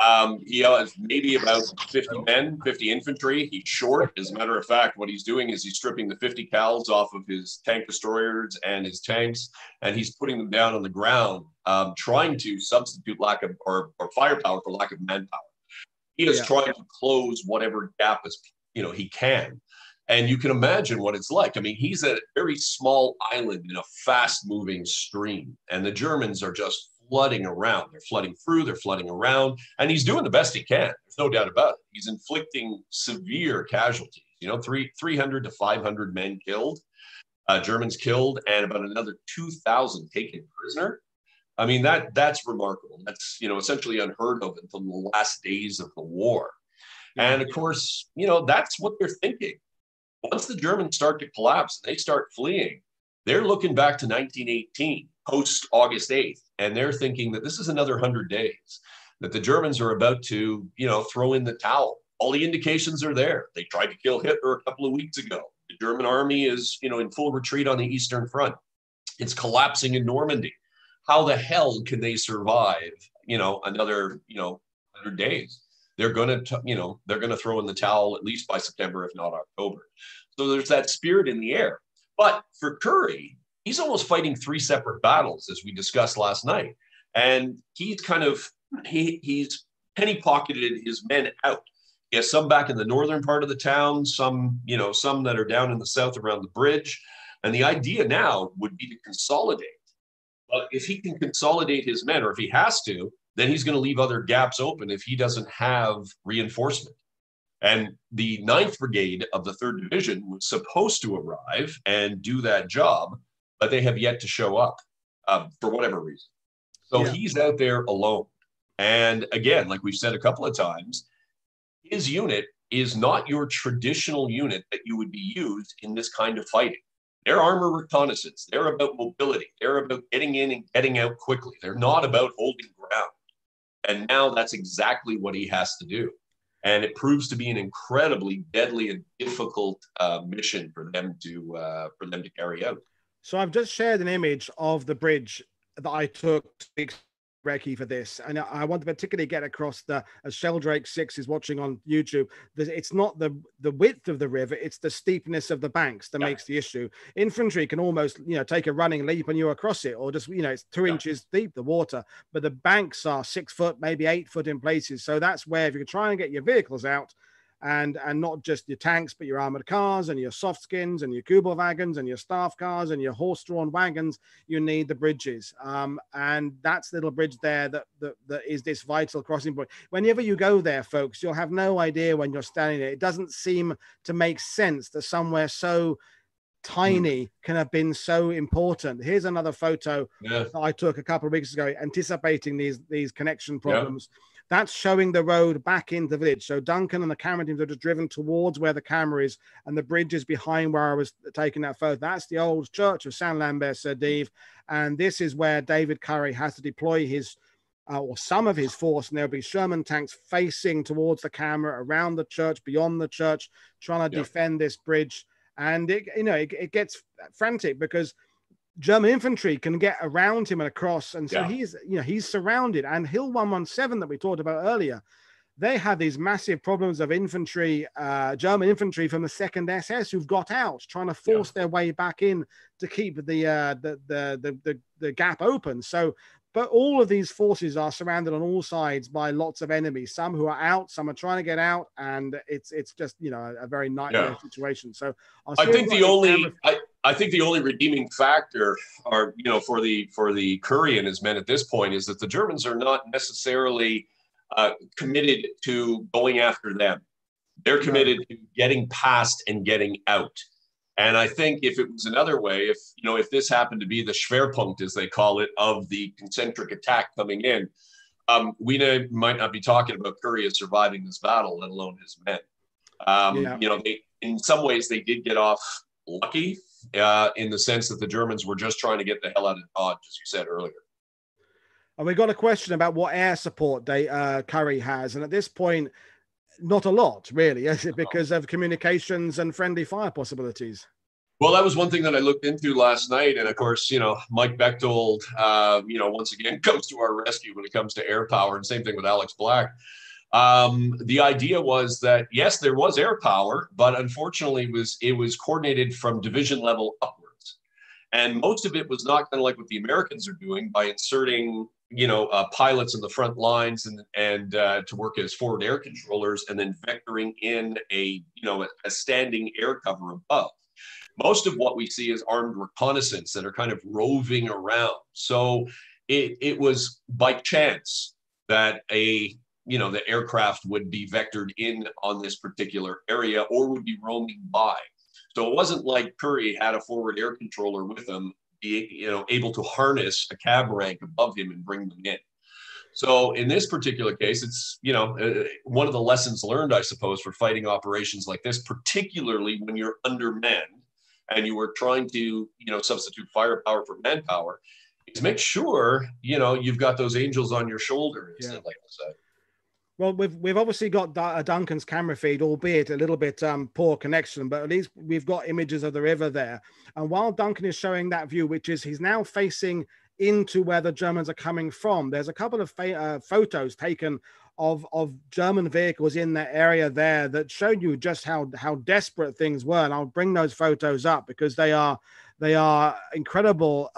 term. He has maybe about 50 men, 50 infantry. He's short. As a matter of fact, what he's doing is he's stripping the 50 cals off of his tank destroyers and his tanks, and he's putting them down on the ground, trying to substitute lack of or firepower for lack of manpower. He is trying to close whatever gap as you know he can, and you can imagine what it's like. I mean, he's a very small island in a fast-moving stream, and the Germans are just flooding around. They're flooding through. They're flooding around, and he's doing the best he can. There's no doubt about it. He's inflicting severe casualties. You know, 300 to 500 men killed, Germans killed, and about another 2,000 taken prisoner. I mean, that's remarkable. That's, you know, essentially unheard of until the last days of the war. And of course, you know, that's what they're thinking. Once the Germans start to collapse, they start fleeing. They're looking back to 1918, post August 8th, and they're thinking that this is another 100 days, that the Germans are about to, you know, throw in the towel. All the indications are there. They tried to kill Hitler a couple of weeks ago. The German army is, you know, in full retreat on the Eastern Front. It's collapsing in Normandy. How the hell can they survive, you know, another, you know, 100 days? They're going to, you know, they're going to throw in the towel at least by September, if not October. So there's that spirit in the air. But for Currie, he's almost fighting three separate battles, as we discussed last night. And he's kind of, he's penny-pocketed his men out. He has some back in the northern part of the town, some, you know, some that are down in the south around the bridge. And the idea now would be to consolidate if he can consolidate his men, or if he has to, then he's going to leave other gaps open if he doesn't have reinforcement. And the 9th Brigade of the 3rd Division was supposed to arrive and do that job, but they have yet to show up for whatever reason. So he's out there alone. And again, like we've said a couple of times, his unit is not your traditional unit that you would be used in this kind of fighting. They're armor reconnaissance. They're about mobility. They're about getting in and getting out quickly. They're not about holding ground. And now that's exactly what he has to do. And it proves to be an incredibly deadly and difficult mission for them to carry out. So I've just shared an image of the bridge that I took to Recce for this, and I want to particularly get across that, as Sheldrake6 is watching on YouTube, it's not the width of the river, it's the steepness of the banks that makes the issue. Infantry can almost, you know, take a running leap and you're across it, or just, you know, it's 2 inches deep, the water, but the banks are 6 foot, maybe 8 foot in places. So that's where, if you can try and get your vehicles out, and not just your tanks, but your armored cars and your soft skins and your Kubel wagons and your staff cars and your horse-drawn wagons, you need the bridges. And that's the little bridge there that is this vital crossing point. Whenever you go there, folks, you'll have no idea when you're standing there. It doesn't seem to make sense that somewhere so tiny can have been so important. Here's another photo that I took a couple of weeks ago, anticipating these connection problems. That's showing the road back into the village. So Duncan and the camera teams have just driven towards where the camera is, and the bridge is behind where I was taking that photo. That's the old church of Saint-Lambert-sur-Dives. And this is where David Currie has to deploy his, or some of his force. And there'll be Sherman tanks facing towards the camera, around the church, beyond the church, trying to defend this bridge. And it, you know, it gets frantic because German infantry can get around him and across, and so he's, you know, he's surrounded. And Hill 117 that we talked about earlier, they have these massive problems of infantry, German infantry from the 2nd SS who've got out, trying to force their way back in to keep the gap open. So, but all of these forces are surrounded on all sides by lots of enemies. Some who are out, some are trying to get out, and it's just, you know, a very nightmare situation. So I think the only redeeming factor, are, you know, for the Currie and his men at this point, is that the Germans are not necessarily committed to going after them. They're committed to getting past and getting out. And I think if it was another way, if, you know, if this happened to be the Schwerpunkt, as they call it, of the concentric attack coming in, we might not be talking about Currie as surviving this battle, let alone his men. You know, in some ways they did get off lucky, in the sense that the Germans were just trying to get the hell out of Dodge, as you said earlier. And we got a question about what air support Currie has, and at this point, not a lot, really, is it, because of communications and friendly fire possibilities? Well, that was one thing that I looked into last night, and of course, you know, Mike Bechtold, you know, once again comes to our rescue when it comes to air power, and same thing with Alex Black. The idea was that, yes, there was air power, but unfortunately it was coordinated from division level upwards. And most of it was not kind of like what the Americans are doing by inserting, you know, pilots in the front lines and to work as forward air controllers, and then vectoring in a standing air cover above. Most of what we see is armed reconnaissance that are kind of roving around. So it was by chance that the aircraft would be vectored in on this particular area, or would be roaming by. So it wasn't like Currie had a forward air controller with him, able to harness a cab rank above him and bring them in. So in this particular case, it's, you know, one of the lessons learned, I suppose, for fighting operations like this, particularly when you're undermanned and you were trying to, you know, substitute firepower for manpower, is make sure, you know, you've got those angels on your shoulder, as they like to say. Well, we've obviously got Duncan's camera feed, albeit a little bit poor connection, but at least we've got images of the river there. And while Duncan is showing that view, which is he's now facing into where the Germans are coming from, there's a couple of photos taken of German vehicles in that area there that showed you just how desperate things were. And I'll bring those photos up because they are incredible,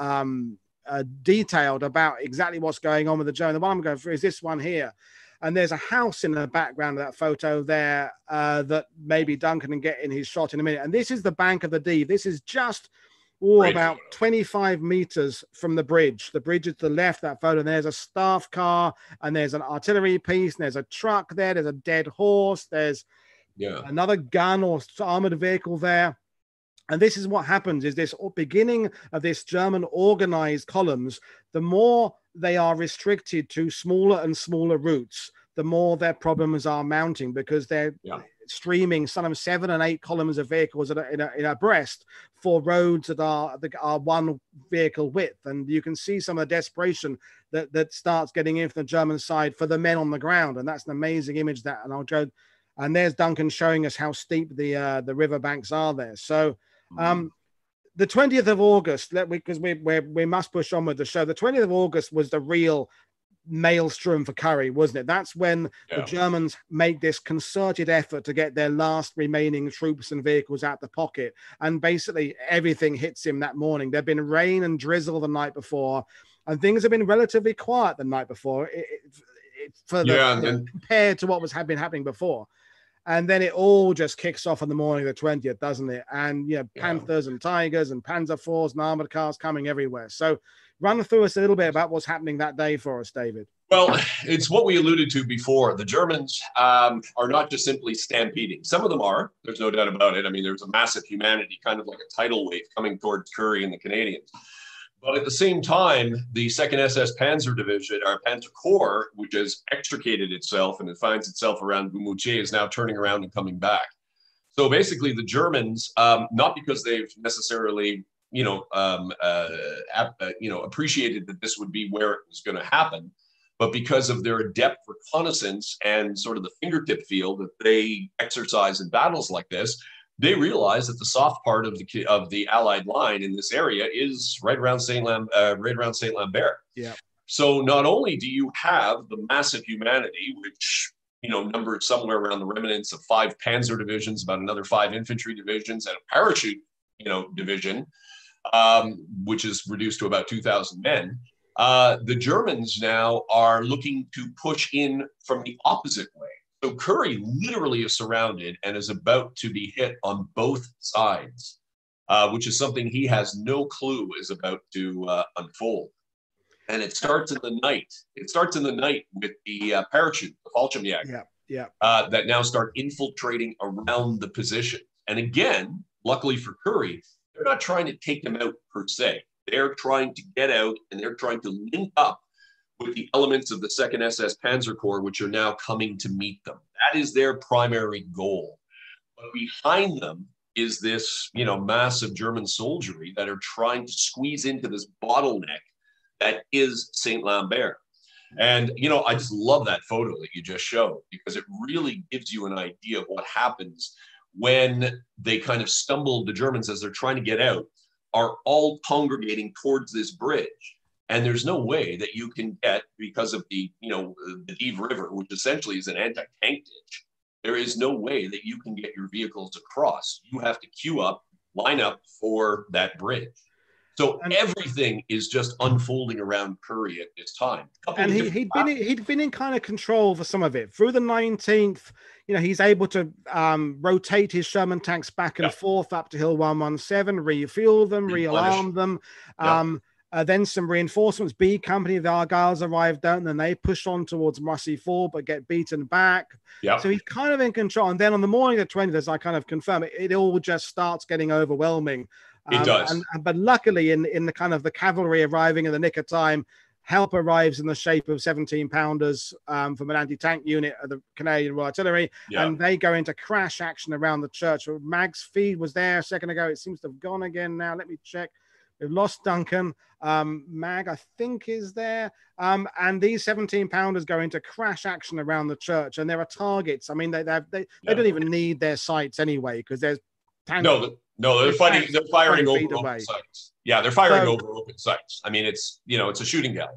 detailed about exactly what's going on with the German. The one I'm going for is this one here. And there's a house in the background of that photo there that maybe Duncan can get in his shot in a minute. And this is the bank of the Dives. This is just or about 25 meters from the bridge. The bridge is to the left, that photo. And there's a staff car, and there's an artillery piece, and there's a truck there, there's a dead horse, there's another gun or armored vehicle there. And this is what happens, is this beginning of this German organized columns, the more they are restricted to smaller and smaller routes, the more their problems are mounting, because they're streaming sometimes 7 and 8 columns of vehicles in a breast for roads that are one vehicle width. And you can see some of the desperation that starts getting in from the German side for the men on the ground. And that's an amazing image that, and I'll go, and there's Duncan showing us how steep the river banks are there. So the 20th of August, because we must push on with the show. The 20th of August was the real maelstrom for Currie, wasn't it? That's when the Germans make this concerted effort to get their last remaining troops and vehicles out the pocket, and basically everything hits him that morning. There'd been rain and drizzle the night before, and things have been relatively quiet the night before compared to what had been happening before. And then it all just kicks off on the morning of the 20th, doesn't it? And Panthers and Tigers and Panzer IVs and armored cars coming everywhere. So run through us a little bit about what's happening that day for us, David. Well, it's what we alluded to before. The Germans are not just simply stampeding. Some of them are. There's no doubt about it. I mean, there was a massive humanity, kind of like a tidal wave coming towards Currie and the Canadians. But at the same time, the 2nd SS Panzer Division, or Panzer Corps, which has extricated itself and it finds itself around Goumouchier, is now turning around and coming back. So basically the Germans, not because they've necessarily appreciated that this would be where it was going to happen, but because of their adept reconnaissance and sort of the fingertip feel that they exercise in battles like this, they realize that the soft part of the Allied line in this area is right around Saint-Lambert. Yeah. So not only do you have the massive humanity, which numbered somewhere around the remnants of 5 Panzer divisions, about another 5 infantry divisions, and a parachute division. Which is reduced to about 2,000 men, the Germans now are looking to push in from the opposite way. So Currie literally is surrounded and is about to be hit on both sides, which is something he has no clue is about to unfold. And it starts in the night. It starts in the night with the parachute, the Fallschirmjäger, that now start infiltrating around the position. And again, luckily for Currie, they're not trying to take them out per se. They're trying to get out, and they're trying to link up with the elements of the 2nd SS Panzer Corps, which are now coming to meet them. That is their primary goal. But behind them is this, massive German soldiery that are trying to squeeze into this bottleneck that is Saint-Lambert. And, I just love that photo that you just showed, because it really gives you an idea of what happens when they kind of stumble, the Germans, as they're trying to get out, are all congregating towards this bridge. And there's no way that you can get, because of the Dives River, which essentially is an anti-tank ditch, there is no way that you can get your vehicles across. You have to queue up, line up for that bridge. So everything is just unfolding around Currie at this time. And he'd been in kind of control for some of it. Through the 19th, he's able to rotate his Sherman tanks back and forth up to Hill 117, refuel them, realarm them. Then some reinforcements. B Company, the Argylls arrive, and they push on towards Moissy 4, but get beaten back. So he's kind of in control. And then on the morning of the 20th, as I kind of confirm, it all just starts getting overwhelming. It does. But luckily, in the kind of the cavalry arriving in the nick of time, help arrives in the shape of 17-pounders from an anti-tank unit of the Canadian Royal Artillery, and they go into crash action around the church. Mag's feed was there a second ago. It seems to have gone again now. Let me check. We've lost Duncan. Mag, I think, is there. And these 17-pounders go into crash action around the church, and there are targets. I mean, they don't even need their sights anyway, because there's tanks. No, they're firing over open sights. Yeah, they're firing over open sights. I mean, it's it's a shooting gallery.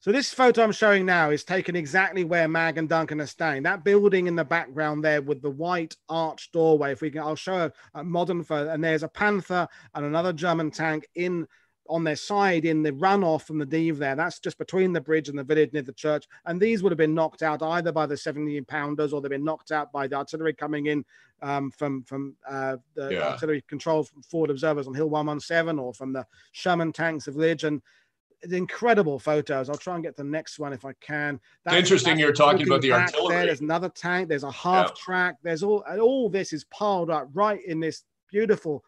So this photo I'm showing now is taken exactly where Mag and Duncan are standing. That building in the background there with the white arch doorway. If we can, I'll show a modern photo. And there's a Panther and another German tank in on their side in the runoff from the Dives there. That's just between the bridge and the village near the church. And these would have been knocked out either by the 17-pounders or they've been knocked out by the artillery coming in from the artillery control from forward observers on Hill 117 or from the Sherman tanks of Lidge. And incredible photos. I'll try and get the next one if I can. That's interesting. You're talking about the artillery. There's another tank. There's a half track. There's all this is piled up right in this beautiful,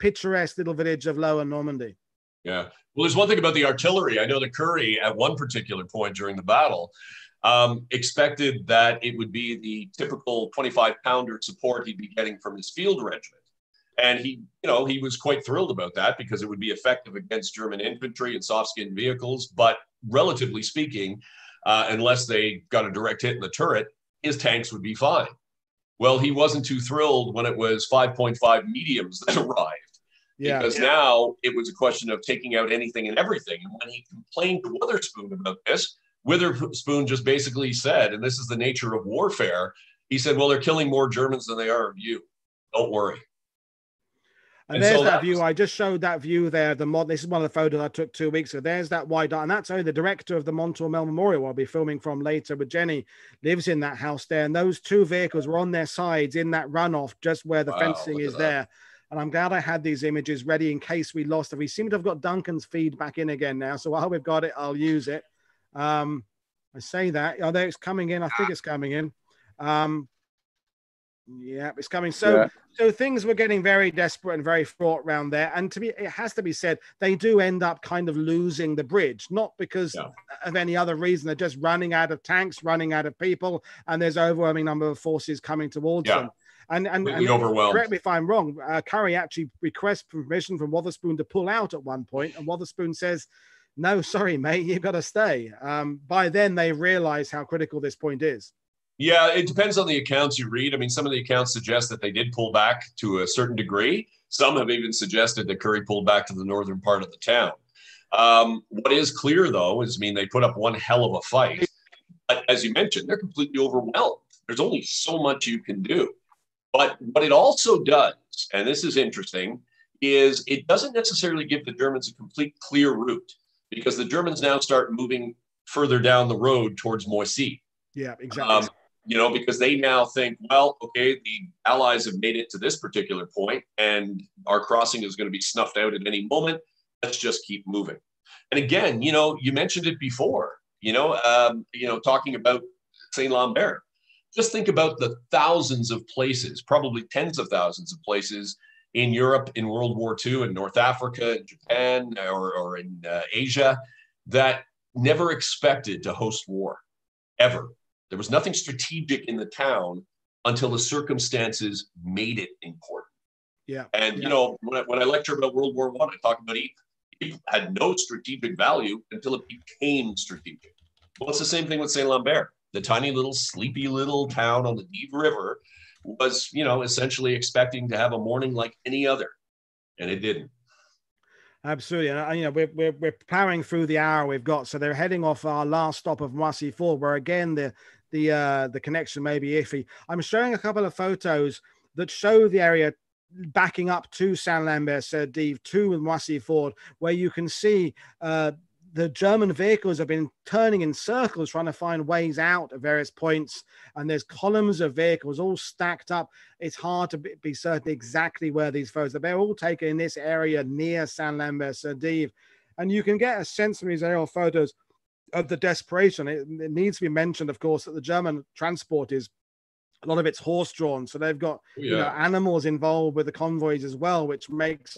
picturesque little village of Lower Normandy. Yeah. Well, there's one thing about the artillery. I know that Currie, at one particular point during the battle, expected that it would be the typical 25-pounder support he'd be getting from his field regiment. And he was quite thrilled about that because it would be effective against German infantry and soft-skinned vehicles. But relatively speaking, unless they got a direct hit in the turret, his tanks would be fine. Well, he wasn't too thrilled when it was 5.5 mediums that arrived. Yeah, because now it was a question of taking out anything and everything. And when he complained to Wotherspoon about this, Wotherspoon just basically said, and this is the nature of warfare, he said, well, they're killing more Germans than they are of you. Don't worry. And there's so that view. I just showed that view there. This is one of the photos I took 2 weeks ago. There's that wide eye. And that's only the director of the Mont Ormel Memorial I'll be filming from later. But Jenny lives in that house there. And those two vehicles were on their sides in that runoff just where the fencing is there. And I'm glad I had these images ready in case we lost them. We seem to have got Duncan's feed back in again now. So while we've got it, I'll use it. I say that. Oh, there it's coming in. I think it's coming in. Yeah, it's coming. So things were getting very desperate and very fraught round there. And it has to be said, they do end up kind of losing the bridge, not because of any other reason. They're just running out of tanks, running out of people, and there's an overwhelming number of forces coming towards them. And overwhelmed. Correct me if I'm wrong. Currie actually requests permission from Wotherspoon to pull out at one point, and Wotherspoon says, "No, sorry, mate, you've got to stay." By then, they realize how critical this point is. Yeah, it depends on the accounts you read. I mean, some of the accounts suggest that they did pull back to a certain degree. Some have even suggested that Currie pulled back to the northern part of the town. What is clear, though, is, I mean, they put up one hell of a fight. But as you mentioned, they're completely overwhelmed. There's only so much you can do. But what it also does, and this is interesting, is it doesn't necessarily give the Germans a complete clear route, because the Germans now start moving further down the road towards Moissy. Yeah, exactly. Because they now think, well, okay, the Allies have made it to this particular point and our crossing is going to be snuffed out at any moment. Let's just keep moving. And again, you mentioned it before, talking about Saint-Lambert. Just think about the thousands of places, probably tens of thousands of places in Europe in World War II, in North Africa, in Japan, or in Asia, that never expected to host war, ever. There was nothing strategic in the town until the circumstances made it important. Yeah. And, when I lecture about World War I, I talk about Ypres had no strategic value until it became strategic. Well, it's the same thing with Saint-Lambert. The tiny little sleepy little town on the Dives River was, essentially expecting to have a morning like any other. And it didn't. Absolutely. And, we're plowing through the hour we've got. So they're heading off our last stop of Moissy 4, where, again, the connection may be iffy. I'm showing a couple of photos that show the area backing up to Saint-Lambert-sur-Dives 2 and Moissy 4, where you can see the German vehicles have been turning in circles, trying to find ways out at various points. And there's columns of vehicles all stacked up. It's hard to be certain exactly where these photos are. They're all taken in this area near Saint-Lambert-sur-Dives. And you can get a sense from these aerial photos of the desperation. It needs to be mentioned, of course, that the German transport is a lot of it's horse-drawn. So they've got animals involved with the convoys as well, which makes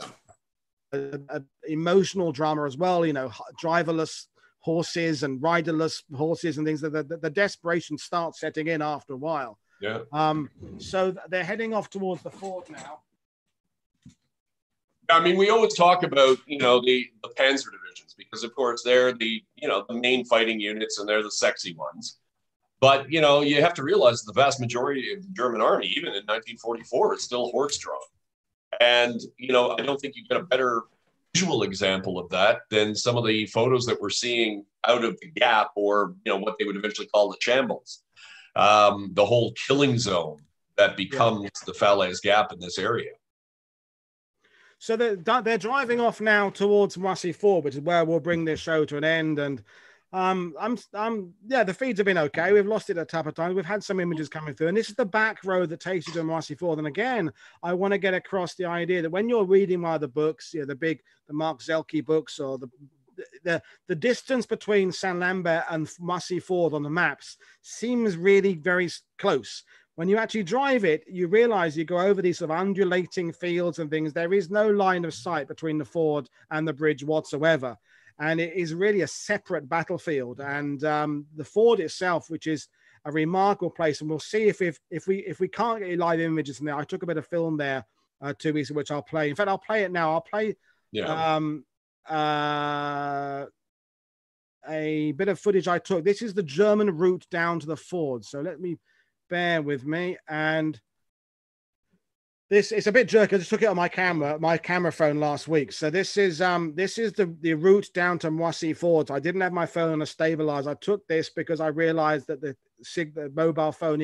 an emotional drama as well, driverless horses and riderless horses and things. The desperation starts setting in after a while. Yeah. So they're heading off towards the fort now. I mean, we always talk about, the Panzer divisions, because of course they're the, the main fighting units and they're the sexy ones. But, you have to realize the vast majority of the German army, even in 1944, is still horse-drawn. And, I don't think you get a better visual example of that than some of the photos that we're seeing out of the Gap, or, what they would eventually call the Chambois, the whole killing zone that becomes the Falaise Gap in this area. So they're driving off now towards Moissy Fort, which is where we'll bring this show to an end. And yeah, the feeds have been okay. We've lost it a couple of times. We've had some images coming through, and this is the back road that takes you to Moissy Fort. And again, I want to get across the idea that when you're reading one of the books, you know, the Mark Zelke books, or the distance between Saint-Lambert and Moissy Fort on the maps seems really very close. When you actually drive it, you realize you go over these sort of undulating fields and things. There is no line of sight between the ford and the bridge whatsoever. And it is really a separate battlefield. And the ford itself, which is a remarkable place. And we'll see if we can't get live images from there. I took a bit of film there 2 weeks ago, which I'll play. In fact, I'll play it now. I'll play a bit of footage I took. This is the German route down to the ford. So let me... bear with me, and this, it's a bit jerky. I just took it on my camera phone last week. So this is the route down to Moissy Fort. I didn't have my phone on a stabilizer. I took this because I realized that the mobile phone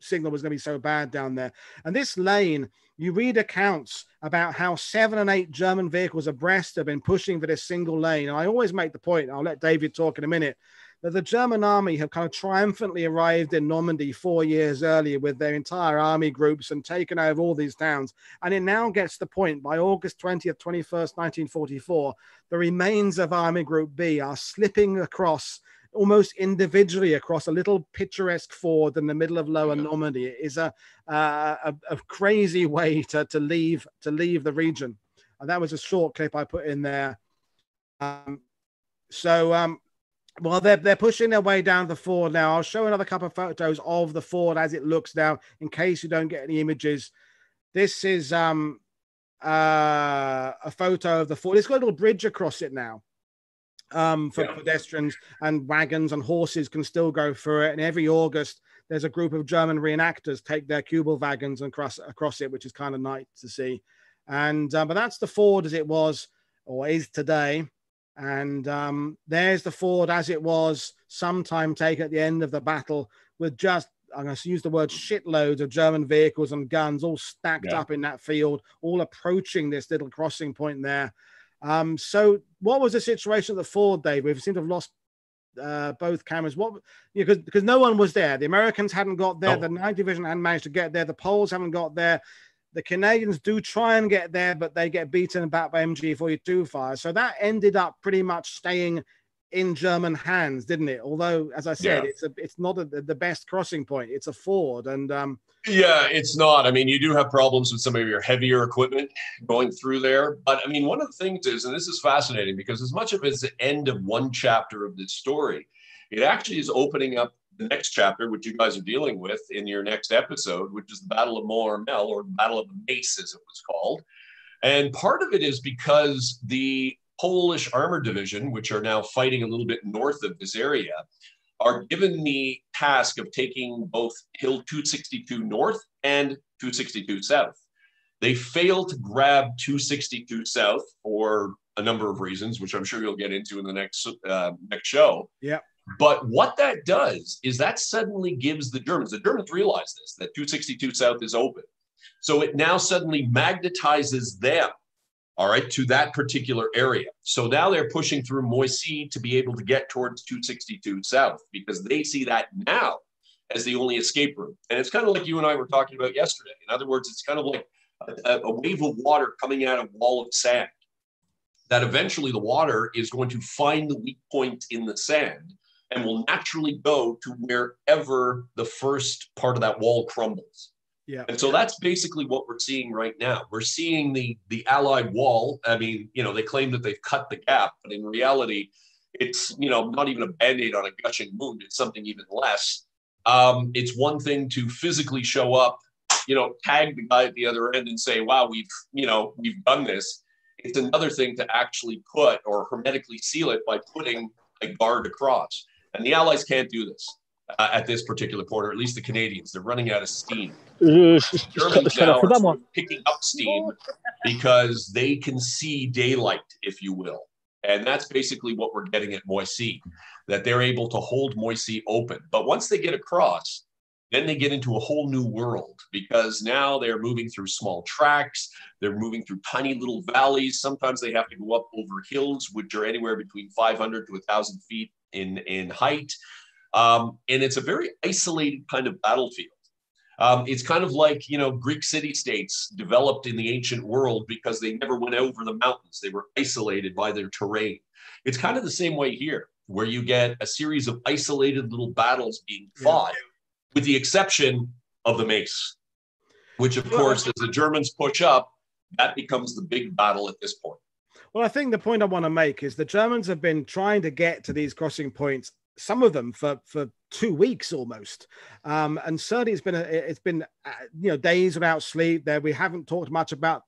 signal was going to be so bad down there. And this lane, you read accounts about how 7 and 8 German vehicles abreast have been pushing for this single lane. And I always make the point, and I'll let David talk in a minute, that the German army have kind of triumphantly arrived in Normandy 4 years earlier with their entire army groups and taken over all these towns. And it now gets to the point by August 20th, 21st, 1944, the remains of Army Group B are slipping across almost individually across a little picturesque ford in the middle of lower Normandy. It is a crazy way to leave the region. And that was a short clip I put in there. Well, they're pushing their way down the ford now. I'll show another couple of photos of the ford as it looks now, in case you don't get any images. This is a photo of the ford. It's got a little bridge across it now for pedestrians, and wagons and horses can still go through it. And every August, there's a group of German reenactors take their Kubel wagons and cross it, which is kind of nice to see. And but that's the ford as it was, or is today. And there's the ford as it was sometime taken at the end of the battle, with just, I'm going to use the word, shitloads of German vehicles and guns all stacked up in that field, all approaching this little crossing point there. So what was the situation at the ford, Dave? We seem to have lost both cameras. What, because no one was there. The Americans hadn't got there. The 9th Division hadn't managed to get there. The Poles haven't got there. The Canadians do try and get there, but they get beaten back by MG42 fire. So that ended up pretty much staying in German hands, didn't it? Although, as I said, it's not the best crossing point. It's a ford. And it's not. I mean, you do have problems with some of your heavier equipment going through there. But I mean, one of the things is, and this is fascinating, because as much of it's the end of one chapter of this story, it actually is opening up the next chapter, which you guys are dealing with in your next episode, which is the Battle of Mont Ormel, or Battle of the Mace, as it was called. And part of it is because the Polish armor division, which are now fighting a little bit north of this area, are given the task of taking both Hill 262 north and 262 south. They fail to grab 262 south for a number of reasons, which I'm sure you'll get into in the next show. Yeah. But what that does is that suddenly gives the Germans realize this, that 262 South is open. So it now suddenly magnetizes them, all right, to that particular area. So now they're pushing through Moissy to be able to get towards 262 South, because they see that now as the only escape route. And it's kind of like you and I were talking about yesterday. In other words, it's kind of like a wave of water coming out of a wall of sand, that eventually the water is going to find the weak point in the sand and will naturally go to wherever the first part of that wall crumbles. Yeah. And so that's basically what we're seeing right now. We're seeing the Allied wall. I mean, you know, they claim that they've cut the gap, but in reality, it's, you know, not even a Band-Aid on a gushing wound. It's something even less. It's one thing to physically show up, you know, tag the guy at the other end and say, wow, we've done this. It's another thing to actually put, or hermetically seal it by putting a guard across. And the Allies can't do this at this particular point, or at least the Canadians. They're running out of steam. Germans now are picking up steam because they can see daylight, if you will. And that's basically what we're getting at Moissy, that they're able to hold Moissy open. But once they get across, Then they get into a whole new world, because now they're moving through small tracks. They're moving through tiny little valleys. Sometimes they have to go up over hills, which are anywhere between 500 to 1,000 feet in height. And it's a very isolated kind of battlefield. It's kind of like, you know, Greek city-states developed in the ancient world because they never went over the mountains. They were isolated by their terrain. It's kind of the same way here, where you get a series of isolated little battles being fought. Yeah. With the exception of the Meuse, which, of course, as the Germans push up, that becomes the big battle at this point. Well, I think the point I want to make is the Germans have been trying to get to these crossing points, some of them for 2 weeks almost, and certainly it's been you know, days without sleep. There, we haven't talked much about,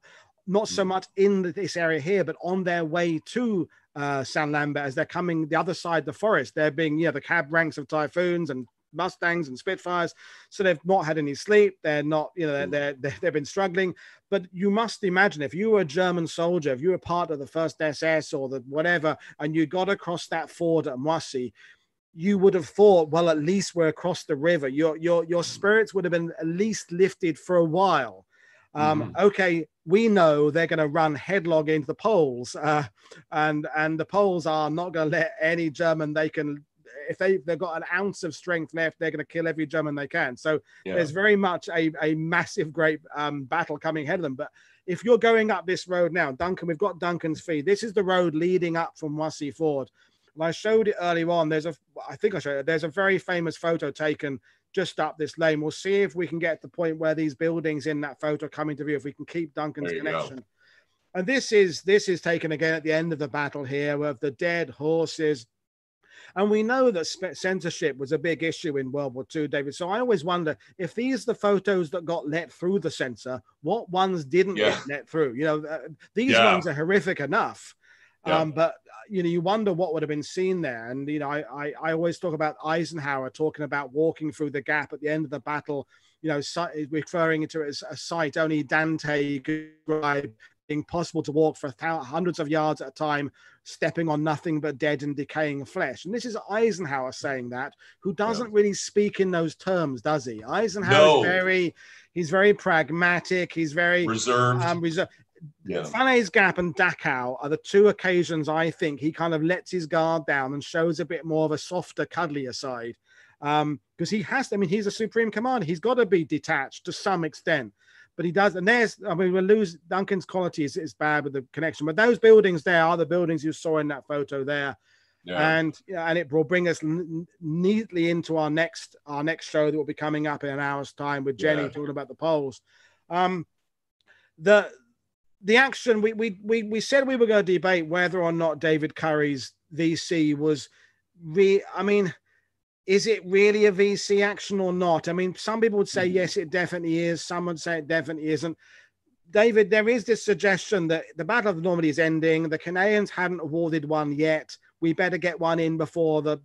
not so much in this area here, but on their way to Saint-Lambert, as they're coming the other side of the forest, they're being, you know, the cab ranks of Typhoons and Mustangs and Spitfires, so they've not had any sleep. They're not, you know, they've been struggling. But you must imagine, if you were a German soldier, if you were part of the 1st SS or the whatever, and you got across that ford at Moissy, you would have thought, well, at least we're across the river. Your spirits would have been at least lifted for a while. Okay, we know they're going to run headlong into the Poles, and the Poles are not going to let any German they can. If they've got an ounce of strength left, they're going to kill every German they can. So there's very much a massive, great battle coming ahead of them. But if you're going up this road now, Duncan, we've got Duncan's Feed. This is the road leading up from Moissy Ford. And I showed it earlier on. There's a very famous photo taken just up this lane. We'll see if we can get to the point where these buildings in that photo come into view, if we can keep Duncan's connection. Go. And this is taken again at the end of the battle here, with the dead horses. And we know that censorship was a big issue in World War II, David. So I always wonder, if these are the photos that got let through the censor, what ones didn't get let through? You know, these ones are horrific enough. But, you know, you wonder what would have been seen there. And, you know, I always talk about Eisenhower talking about walking through the gap at the end of the battle, you know, referring to it as a sight only Dante could describe. Impossible to walk for hundreds of yards at a time, stepping on nothing but dead and decaying flesh. And this is Eisenhower saying that, who doesn't really speak in those terms, does he? Eisenhower he's very pragmatic, he's very reserved. Falaise Gap and Dachau are the two occasions I think he kind of lets his guard down and shows a bit more of a softer, cuddlier side. Because he has to, I mean, he's a supreme commander, he's got to be detached to some extent. But he does, and we'll lose Duncan's quality is bad with the connection. But those buildings there are the buildings you saw in that photo there, and it will bring us neatly into our next show that will be coming up in an hour's time with Jenny talking about the Poles. The action we said we were going to debate whether or not David Currie's VC was is it really a VC action or not? I mean, some people would say, yes, it definitely is. Some would say it definitely isn't. David, there is this suggestion that the Battle of Normandy is ending. The Canadians hadn't awarded one yet. We better get one in before the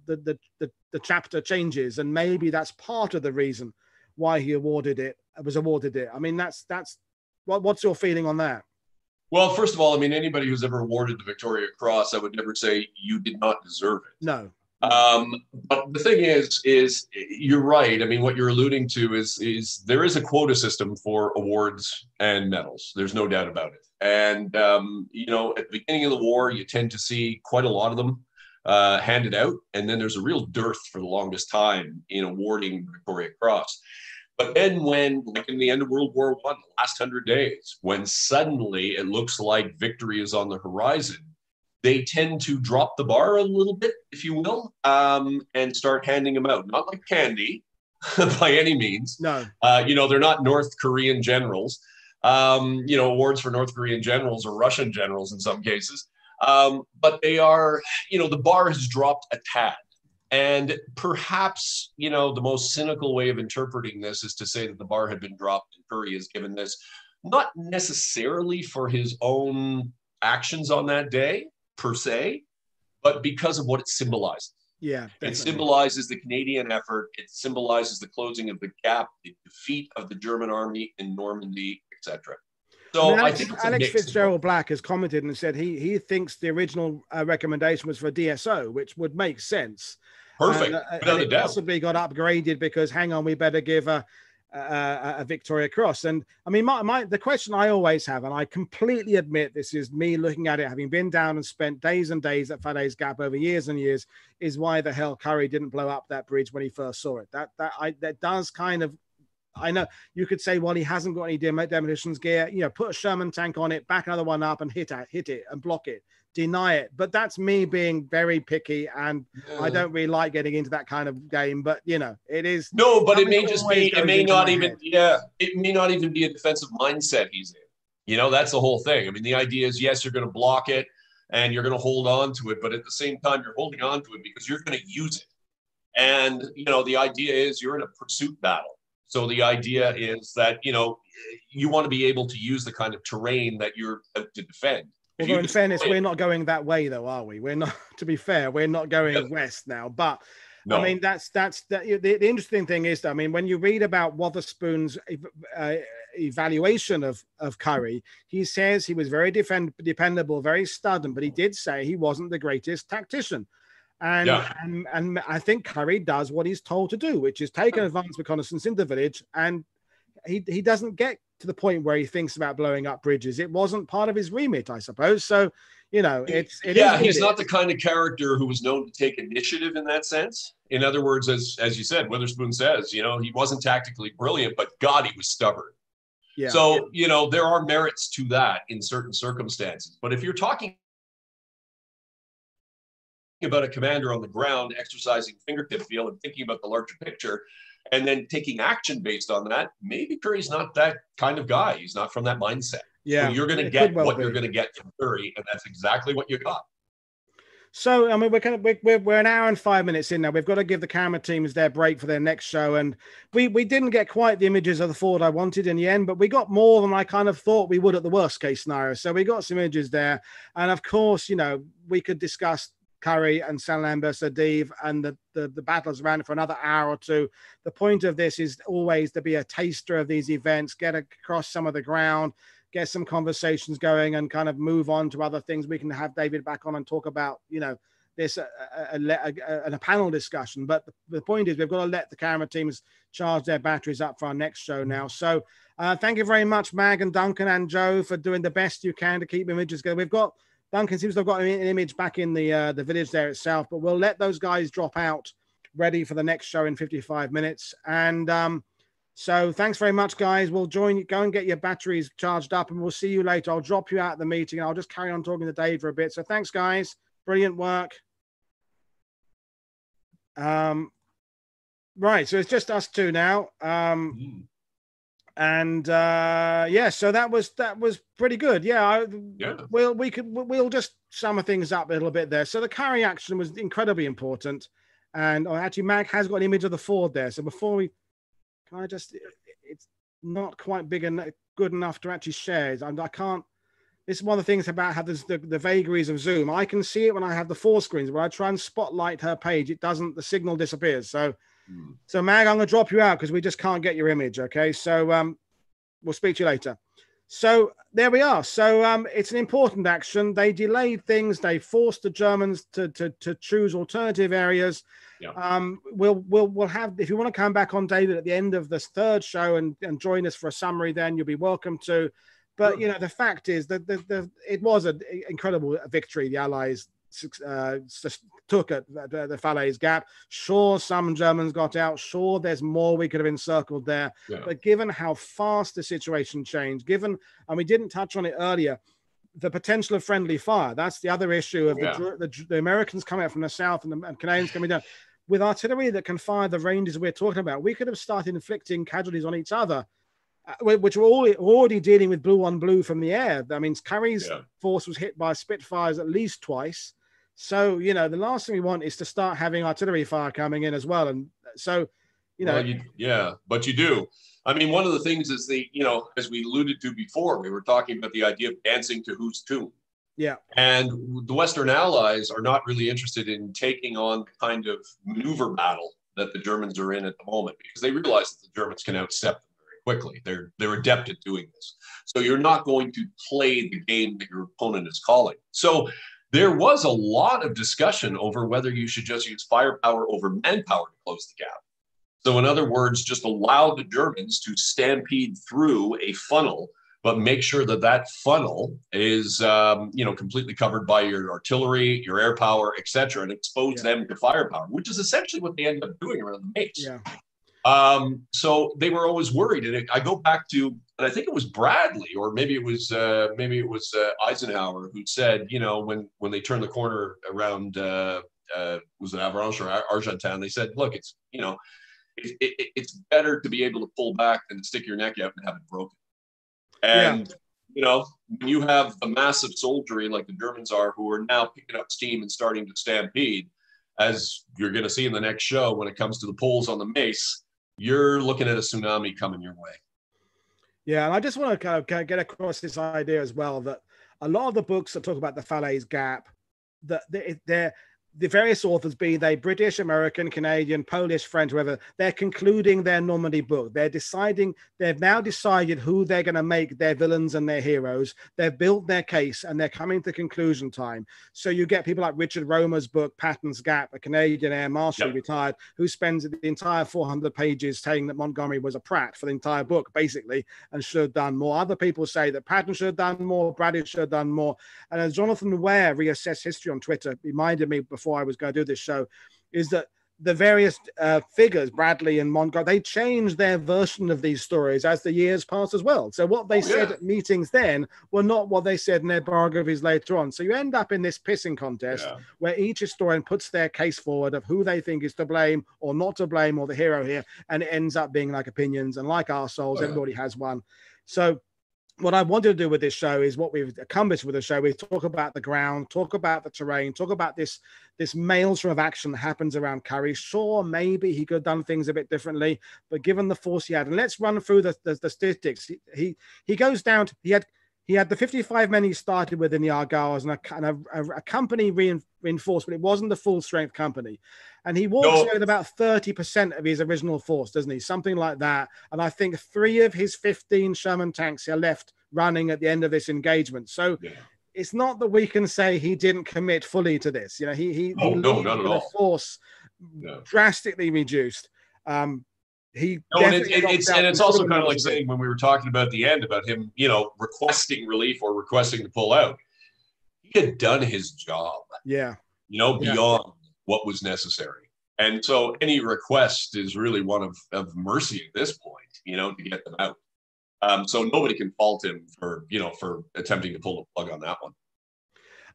chapter changes. And maybe that's part of the reason why he was awarded it. I mean, that's what's your feeling on that? Well, first of all, I mean, anybody who's ever awarded the Victoria Cross, I would never say you did not deserve it. No. But the thing is you're right. I mean, what you're alluding to is there is a quota system for awards and medals. There's no doubt about it. And, you know, at the beginning of the war, you tend to see quite a lot of them handed out. And then there's a real dearth for the longest time in awarding Victoria Cross. But then when, like in the end of World War I, the last 100 days, when suddenly it looks like victory is on the horizon, they tend to drop the bar a little bit, if you will, and start handing them out. Not like candy, by any means. No. You know, they're not North Korean generals. You know, awards for North Korean generals or Russian generals in some cases. But they are, you know, the bar has dropped a tad. And perhaps, you know, the most cynical way of interpreting this is to say that the bar had been dropped and Currie has given this, not necessarily for his own actions on that day, per se, but because of what it symbolizes. Yeah, definitely. It symbolizes the Canadian effort. It symbolizes the closing of the gap, the defeat of the German army in Normandy, etc. So I mean, Alex Fitzgerald Black has commented and said he thinks the original recommendation was for DSO, which would make sense. Perfect. Without a doubt. Possibly got upgraded because, hang on, we better give a Victoria Cross. And I mean, the question I always have, and I completely admit this is me looking at it, having been down and spent days and days at Falaise Gap over years and years, is why the hell Currie didn't blow up that bridge when he first saw it. That does kind of, I know you could say, well, he hasn't got any demolitions gear, you know, put a Sherman tank on it, back another one up and hit it and block it, deny it. But that's me being very picky, and I don't really like getting into that kind of game, but you know, it is. No, but it may just be, it may not even, yeah, it may not even be a defensive mindset he's in. You know, that's the whole thing. I mean, the idea is, yes, you're going to block it and you're going to hold on to it, but at the same time, you're holding on to it because you're going to use it. And, you know, the idea is you're in a pursuit battle. So the idea is that, you know, you want to be able to use the kind of terrain that you're out to defend. Although in fairness, we're not going that way though, are we? We're not, to be fair, we're not going west now. But no. I mean, the interesting thing is, I mean, when you read about Wotherspoon's evaluation of Currie, he says he was very dependable, very stubborn, but he did say he wasn't the greatest tactician. And, and I think Currie does what he's told to do, which is take an advanced reconnaissance in the village. And he doesn't get to the point where he thinks about blowing up bridges. It wasn't part of his remit, I suppose. So, you know, he's not the kind of character who was known to take initiative in that sense. In other words, as you said, Wotherspoon says, you know, he wasn't tactically brilliant, but God, he was stubborn. Yeah. So, you know, there are merits to that in certain circumstances. But if you're talking about a commander on the ground exercising fingertip feel and thinking about the larger picture and then taking action based on that, maybe Currie's not that kind of guy. He's not from that mindset. Yeah, so you're going to get what you're going to get from Currie, and that's exactly what you got. So, I mean, we're an hour and 5 minutes in now. We've got to give the camera teams their break for their next show. And we didn't get quite the images of the Ford I wanted in the end, but we got more than I kind of thought we would at the worst case scenario. So we got some images there. And of course, you know, we could discuss Currie and Saint-Lambert-sur-Dives and the battles around it for another hour or two. The point of this is always to be a taster of these events, get across some of the ground, get some conversations going, and kind of move on to other things. We can have David back on and talk about, you know, this in a panel discussion. But the point is, we've got to let the camera teams charge their batteries up for our next show now. So thank you very much, Mag and Duncan and Joe, for doing the best you can to keep images going. We've got Duncan seems to have got an image back in the village there itself, but we'll let those guys drop out ready for the next show in 55 minutes. And so thanks very much, guys. We'll join you. Go and get your batteries charged up, and we'll see you later. I'll drop you out of the meeting. I'll just carry on talking to Dave for a bit. So thanks, guys. Brilliant work. Right. So it's just us two now. And yeah, so that was pretty good. Yeah, we'll just sum things up a little bit there. So the Currie action was incredibly important, and actually Mag has got an image of the Ford there. So before we, can I just? It's not quite big and good enough to actually share. I can't. This is one of the things about how there's the vagaries of Zoom. I can see it when I have the four screens. When I try and spotlight her page, it doesn't. The signal disappears. So Mag, I'm going to drop you out because we just can't get your image. Okay. So we'll speak to you later. So there we are. So it's an important action. They delayed things. They forced the Germans to choose alternative areas. Yeah. We'll have, if you want to come back on, David, at the end of this third show and join us for a summary, then you'll be welcome to. But, you know, the fact is that it was an incredible victory the Allies took at the Falaise Gap. Sure, some Germans got out. Sure, there's more we could have encircled there. Yeah. But given how fast the situation changed, given, and we didn't touch on it earlier, the potential of friendly fire. That's the other issue of the Americans coming out from the south and Canadians coming down. With artillery that can fire the ranges we're talking about, we could have started inflicting casualties on each other, which were already dealing with blue on blue from the air. I mean, Currie's force was hit by Spitfires at least twice. So, you know, the last thing we want is to start having artillery fire coming in as well. And so, you know. Well, but you do. I mean, one of the things is you know, as we alluded to before, we were talking about the idea of dancing to whose tune. Yeah. And the Western Allies are not really interested in taking on the kind of maneuver battle that the Germans are in at the moment, because they realize that the Germans can outstep them very quickly. They're adept at doing this. So you're not going to play the game that your opponent is calling. So There was a lot of discussion over whether you should just use firepower over manpower to close the gap. So in other words, just allow the Germans to stampede through a funnel, but make sure that that funnel is, completely covered by your artillery, your air power, et cetera, and expose them to firepower, which is essentially what they ended up doing around the Meuse. Yeah. So they were always worried. And I go back to, and I think it was Bradley, or maybe it was Eisenhower who said, when they turned the corner around, was it Avranches or Argentan? They said, look, it's better to be able to pull back than to stick your neck out and have it broken. And, when you have a massive soldiery like the Germans are, who are now picking up steam and starting to stampede, as you're going to see in the next show, when it comes to the polls on the Meuse, you're looking at a tsunami coming your way. Yeah, and I just want to kind of get across this idea as well, that a lot of the books that talk about the Falaise Gap, that they're the various authors, be they British, American, Canadian, Polish, French, whoever, they're concluding their Normandy book. They're deciding, they've now decided who they're going to make their villains and their heroes. They've built their case and they're coming to conclusion time. So you get people like Richard Romer's book, Patton's Gap, a Canadian air marshal retired, who spends the entire 400 pages saying that Montgomery was a prat for the entire book, basically, and should have done more. Other people say that Patton should have done more, Bradley should have done more. And as Jonathan Ware, Reassess History on Twitter, reminded me before I was going to do this show, is that the various figures, Bradley and Montgomery, they changed their version of these stories as the years passed as well. So what they said at meetings then were not what they said in their biographies later on. So you end up in this pissing contest where each historian puts their case forward of who they think is to blame or not to blame or the hero here, and it ends up being like opinions and like arseholes. Everybody has one. So what I wanted to do with this show is what we've accomplished with the show. We talk about the ground, talk about the terrain, talk about this maelstrom of action that happens around Currie. Sure, maybe he could have done things a bit differently, but given the force he had, and let's run through the statistics. He goes down to, he had the 55 men he started with in the Argyles, and a company reinforcement. It wasn't the full strength company. And he walks away with about 30% of his original force, doesn't he? Something like that. And I think 3 of his 15 Sherman tanks are left running at the end of this engagement. So it's not that we can say he didn't commit fully to this. The force drastically reduced. It's also kind of like saying when we were talking about the end about him, requesting relief or requesting to pull out, he had done his job. Yeah. Beyond what was necessary. And so any request is really one of mercy at this point, to get them out. So nobody can fault him for attempting to pull the plug on that one.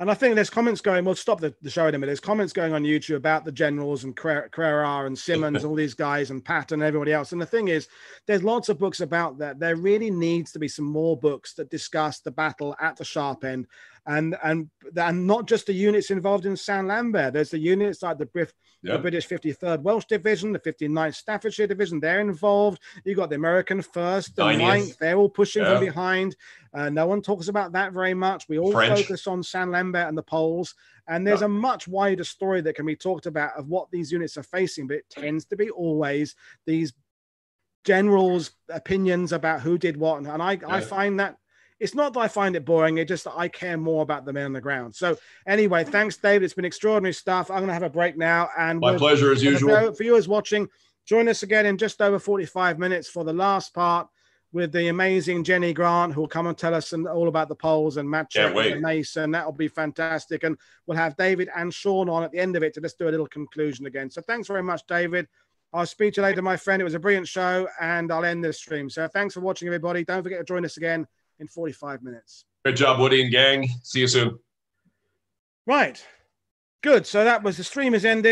And I think there's comments going, we'll stop the show in a minute. There's comments going on YouTube about the generals and Crerar and Simmons, all these guys, and Patton and everybody else. And the thing is, there's lots of books about that. There really needs to be some more books that discuss the battle at the sharp end. And not just the units involved in Saint-Lambert. There's the units like the British 53rd Welsh Division, the 59th Staffordshire Division. They're involved. You've got the American 1st, the 9th. They're all pushing from behind. No one talks about that very much. We all focus on Saint-Lambert and the Poles. And there's a much wider story that can be talked about of what these units are facing. But it tends to be always these generals' opinions about who did what. And I find that. It's not that I find it boring. It's just that I care more about the men on the ground. So anyway, thanks, David. It's been extraordinary stuff. I'm going to have a break now. And my pleasure as usual. For you as watching, join us again in just over 45 minutes for the last part with the amazing Jenny Grant, who will come and tell us all about the Poles and Matchett and Mason. That'll be fantastic. And we'll have David and Sean on at the end of it to just do a little conclusion again. So thanks very much, David. I'll speak to you later, my friend. It was a brilliant show, and I'll end this stream. So thanks for watching, everybody. Don't forget to join us again in 45 minutes. Good job, Woody and gang. See you soon. Right. Good. So that was the stream is ended.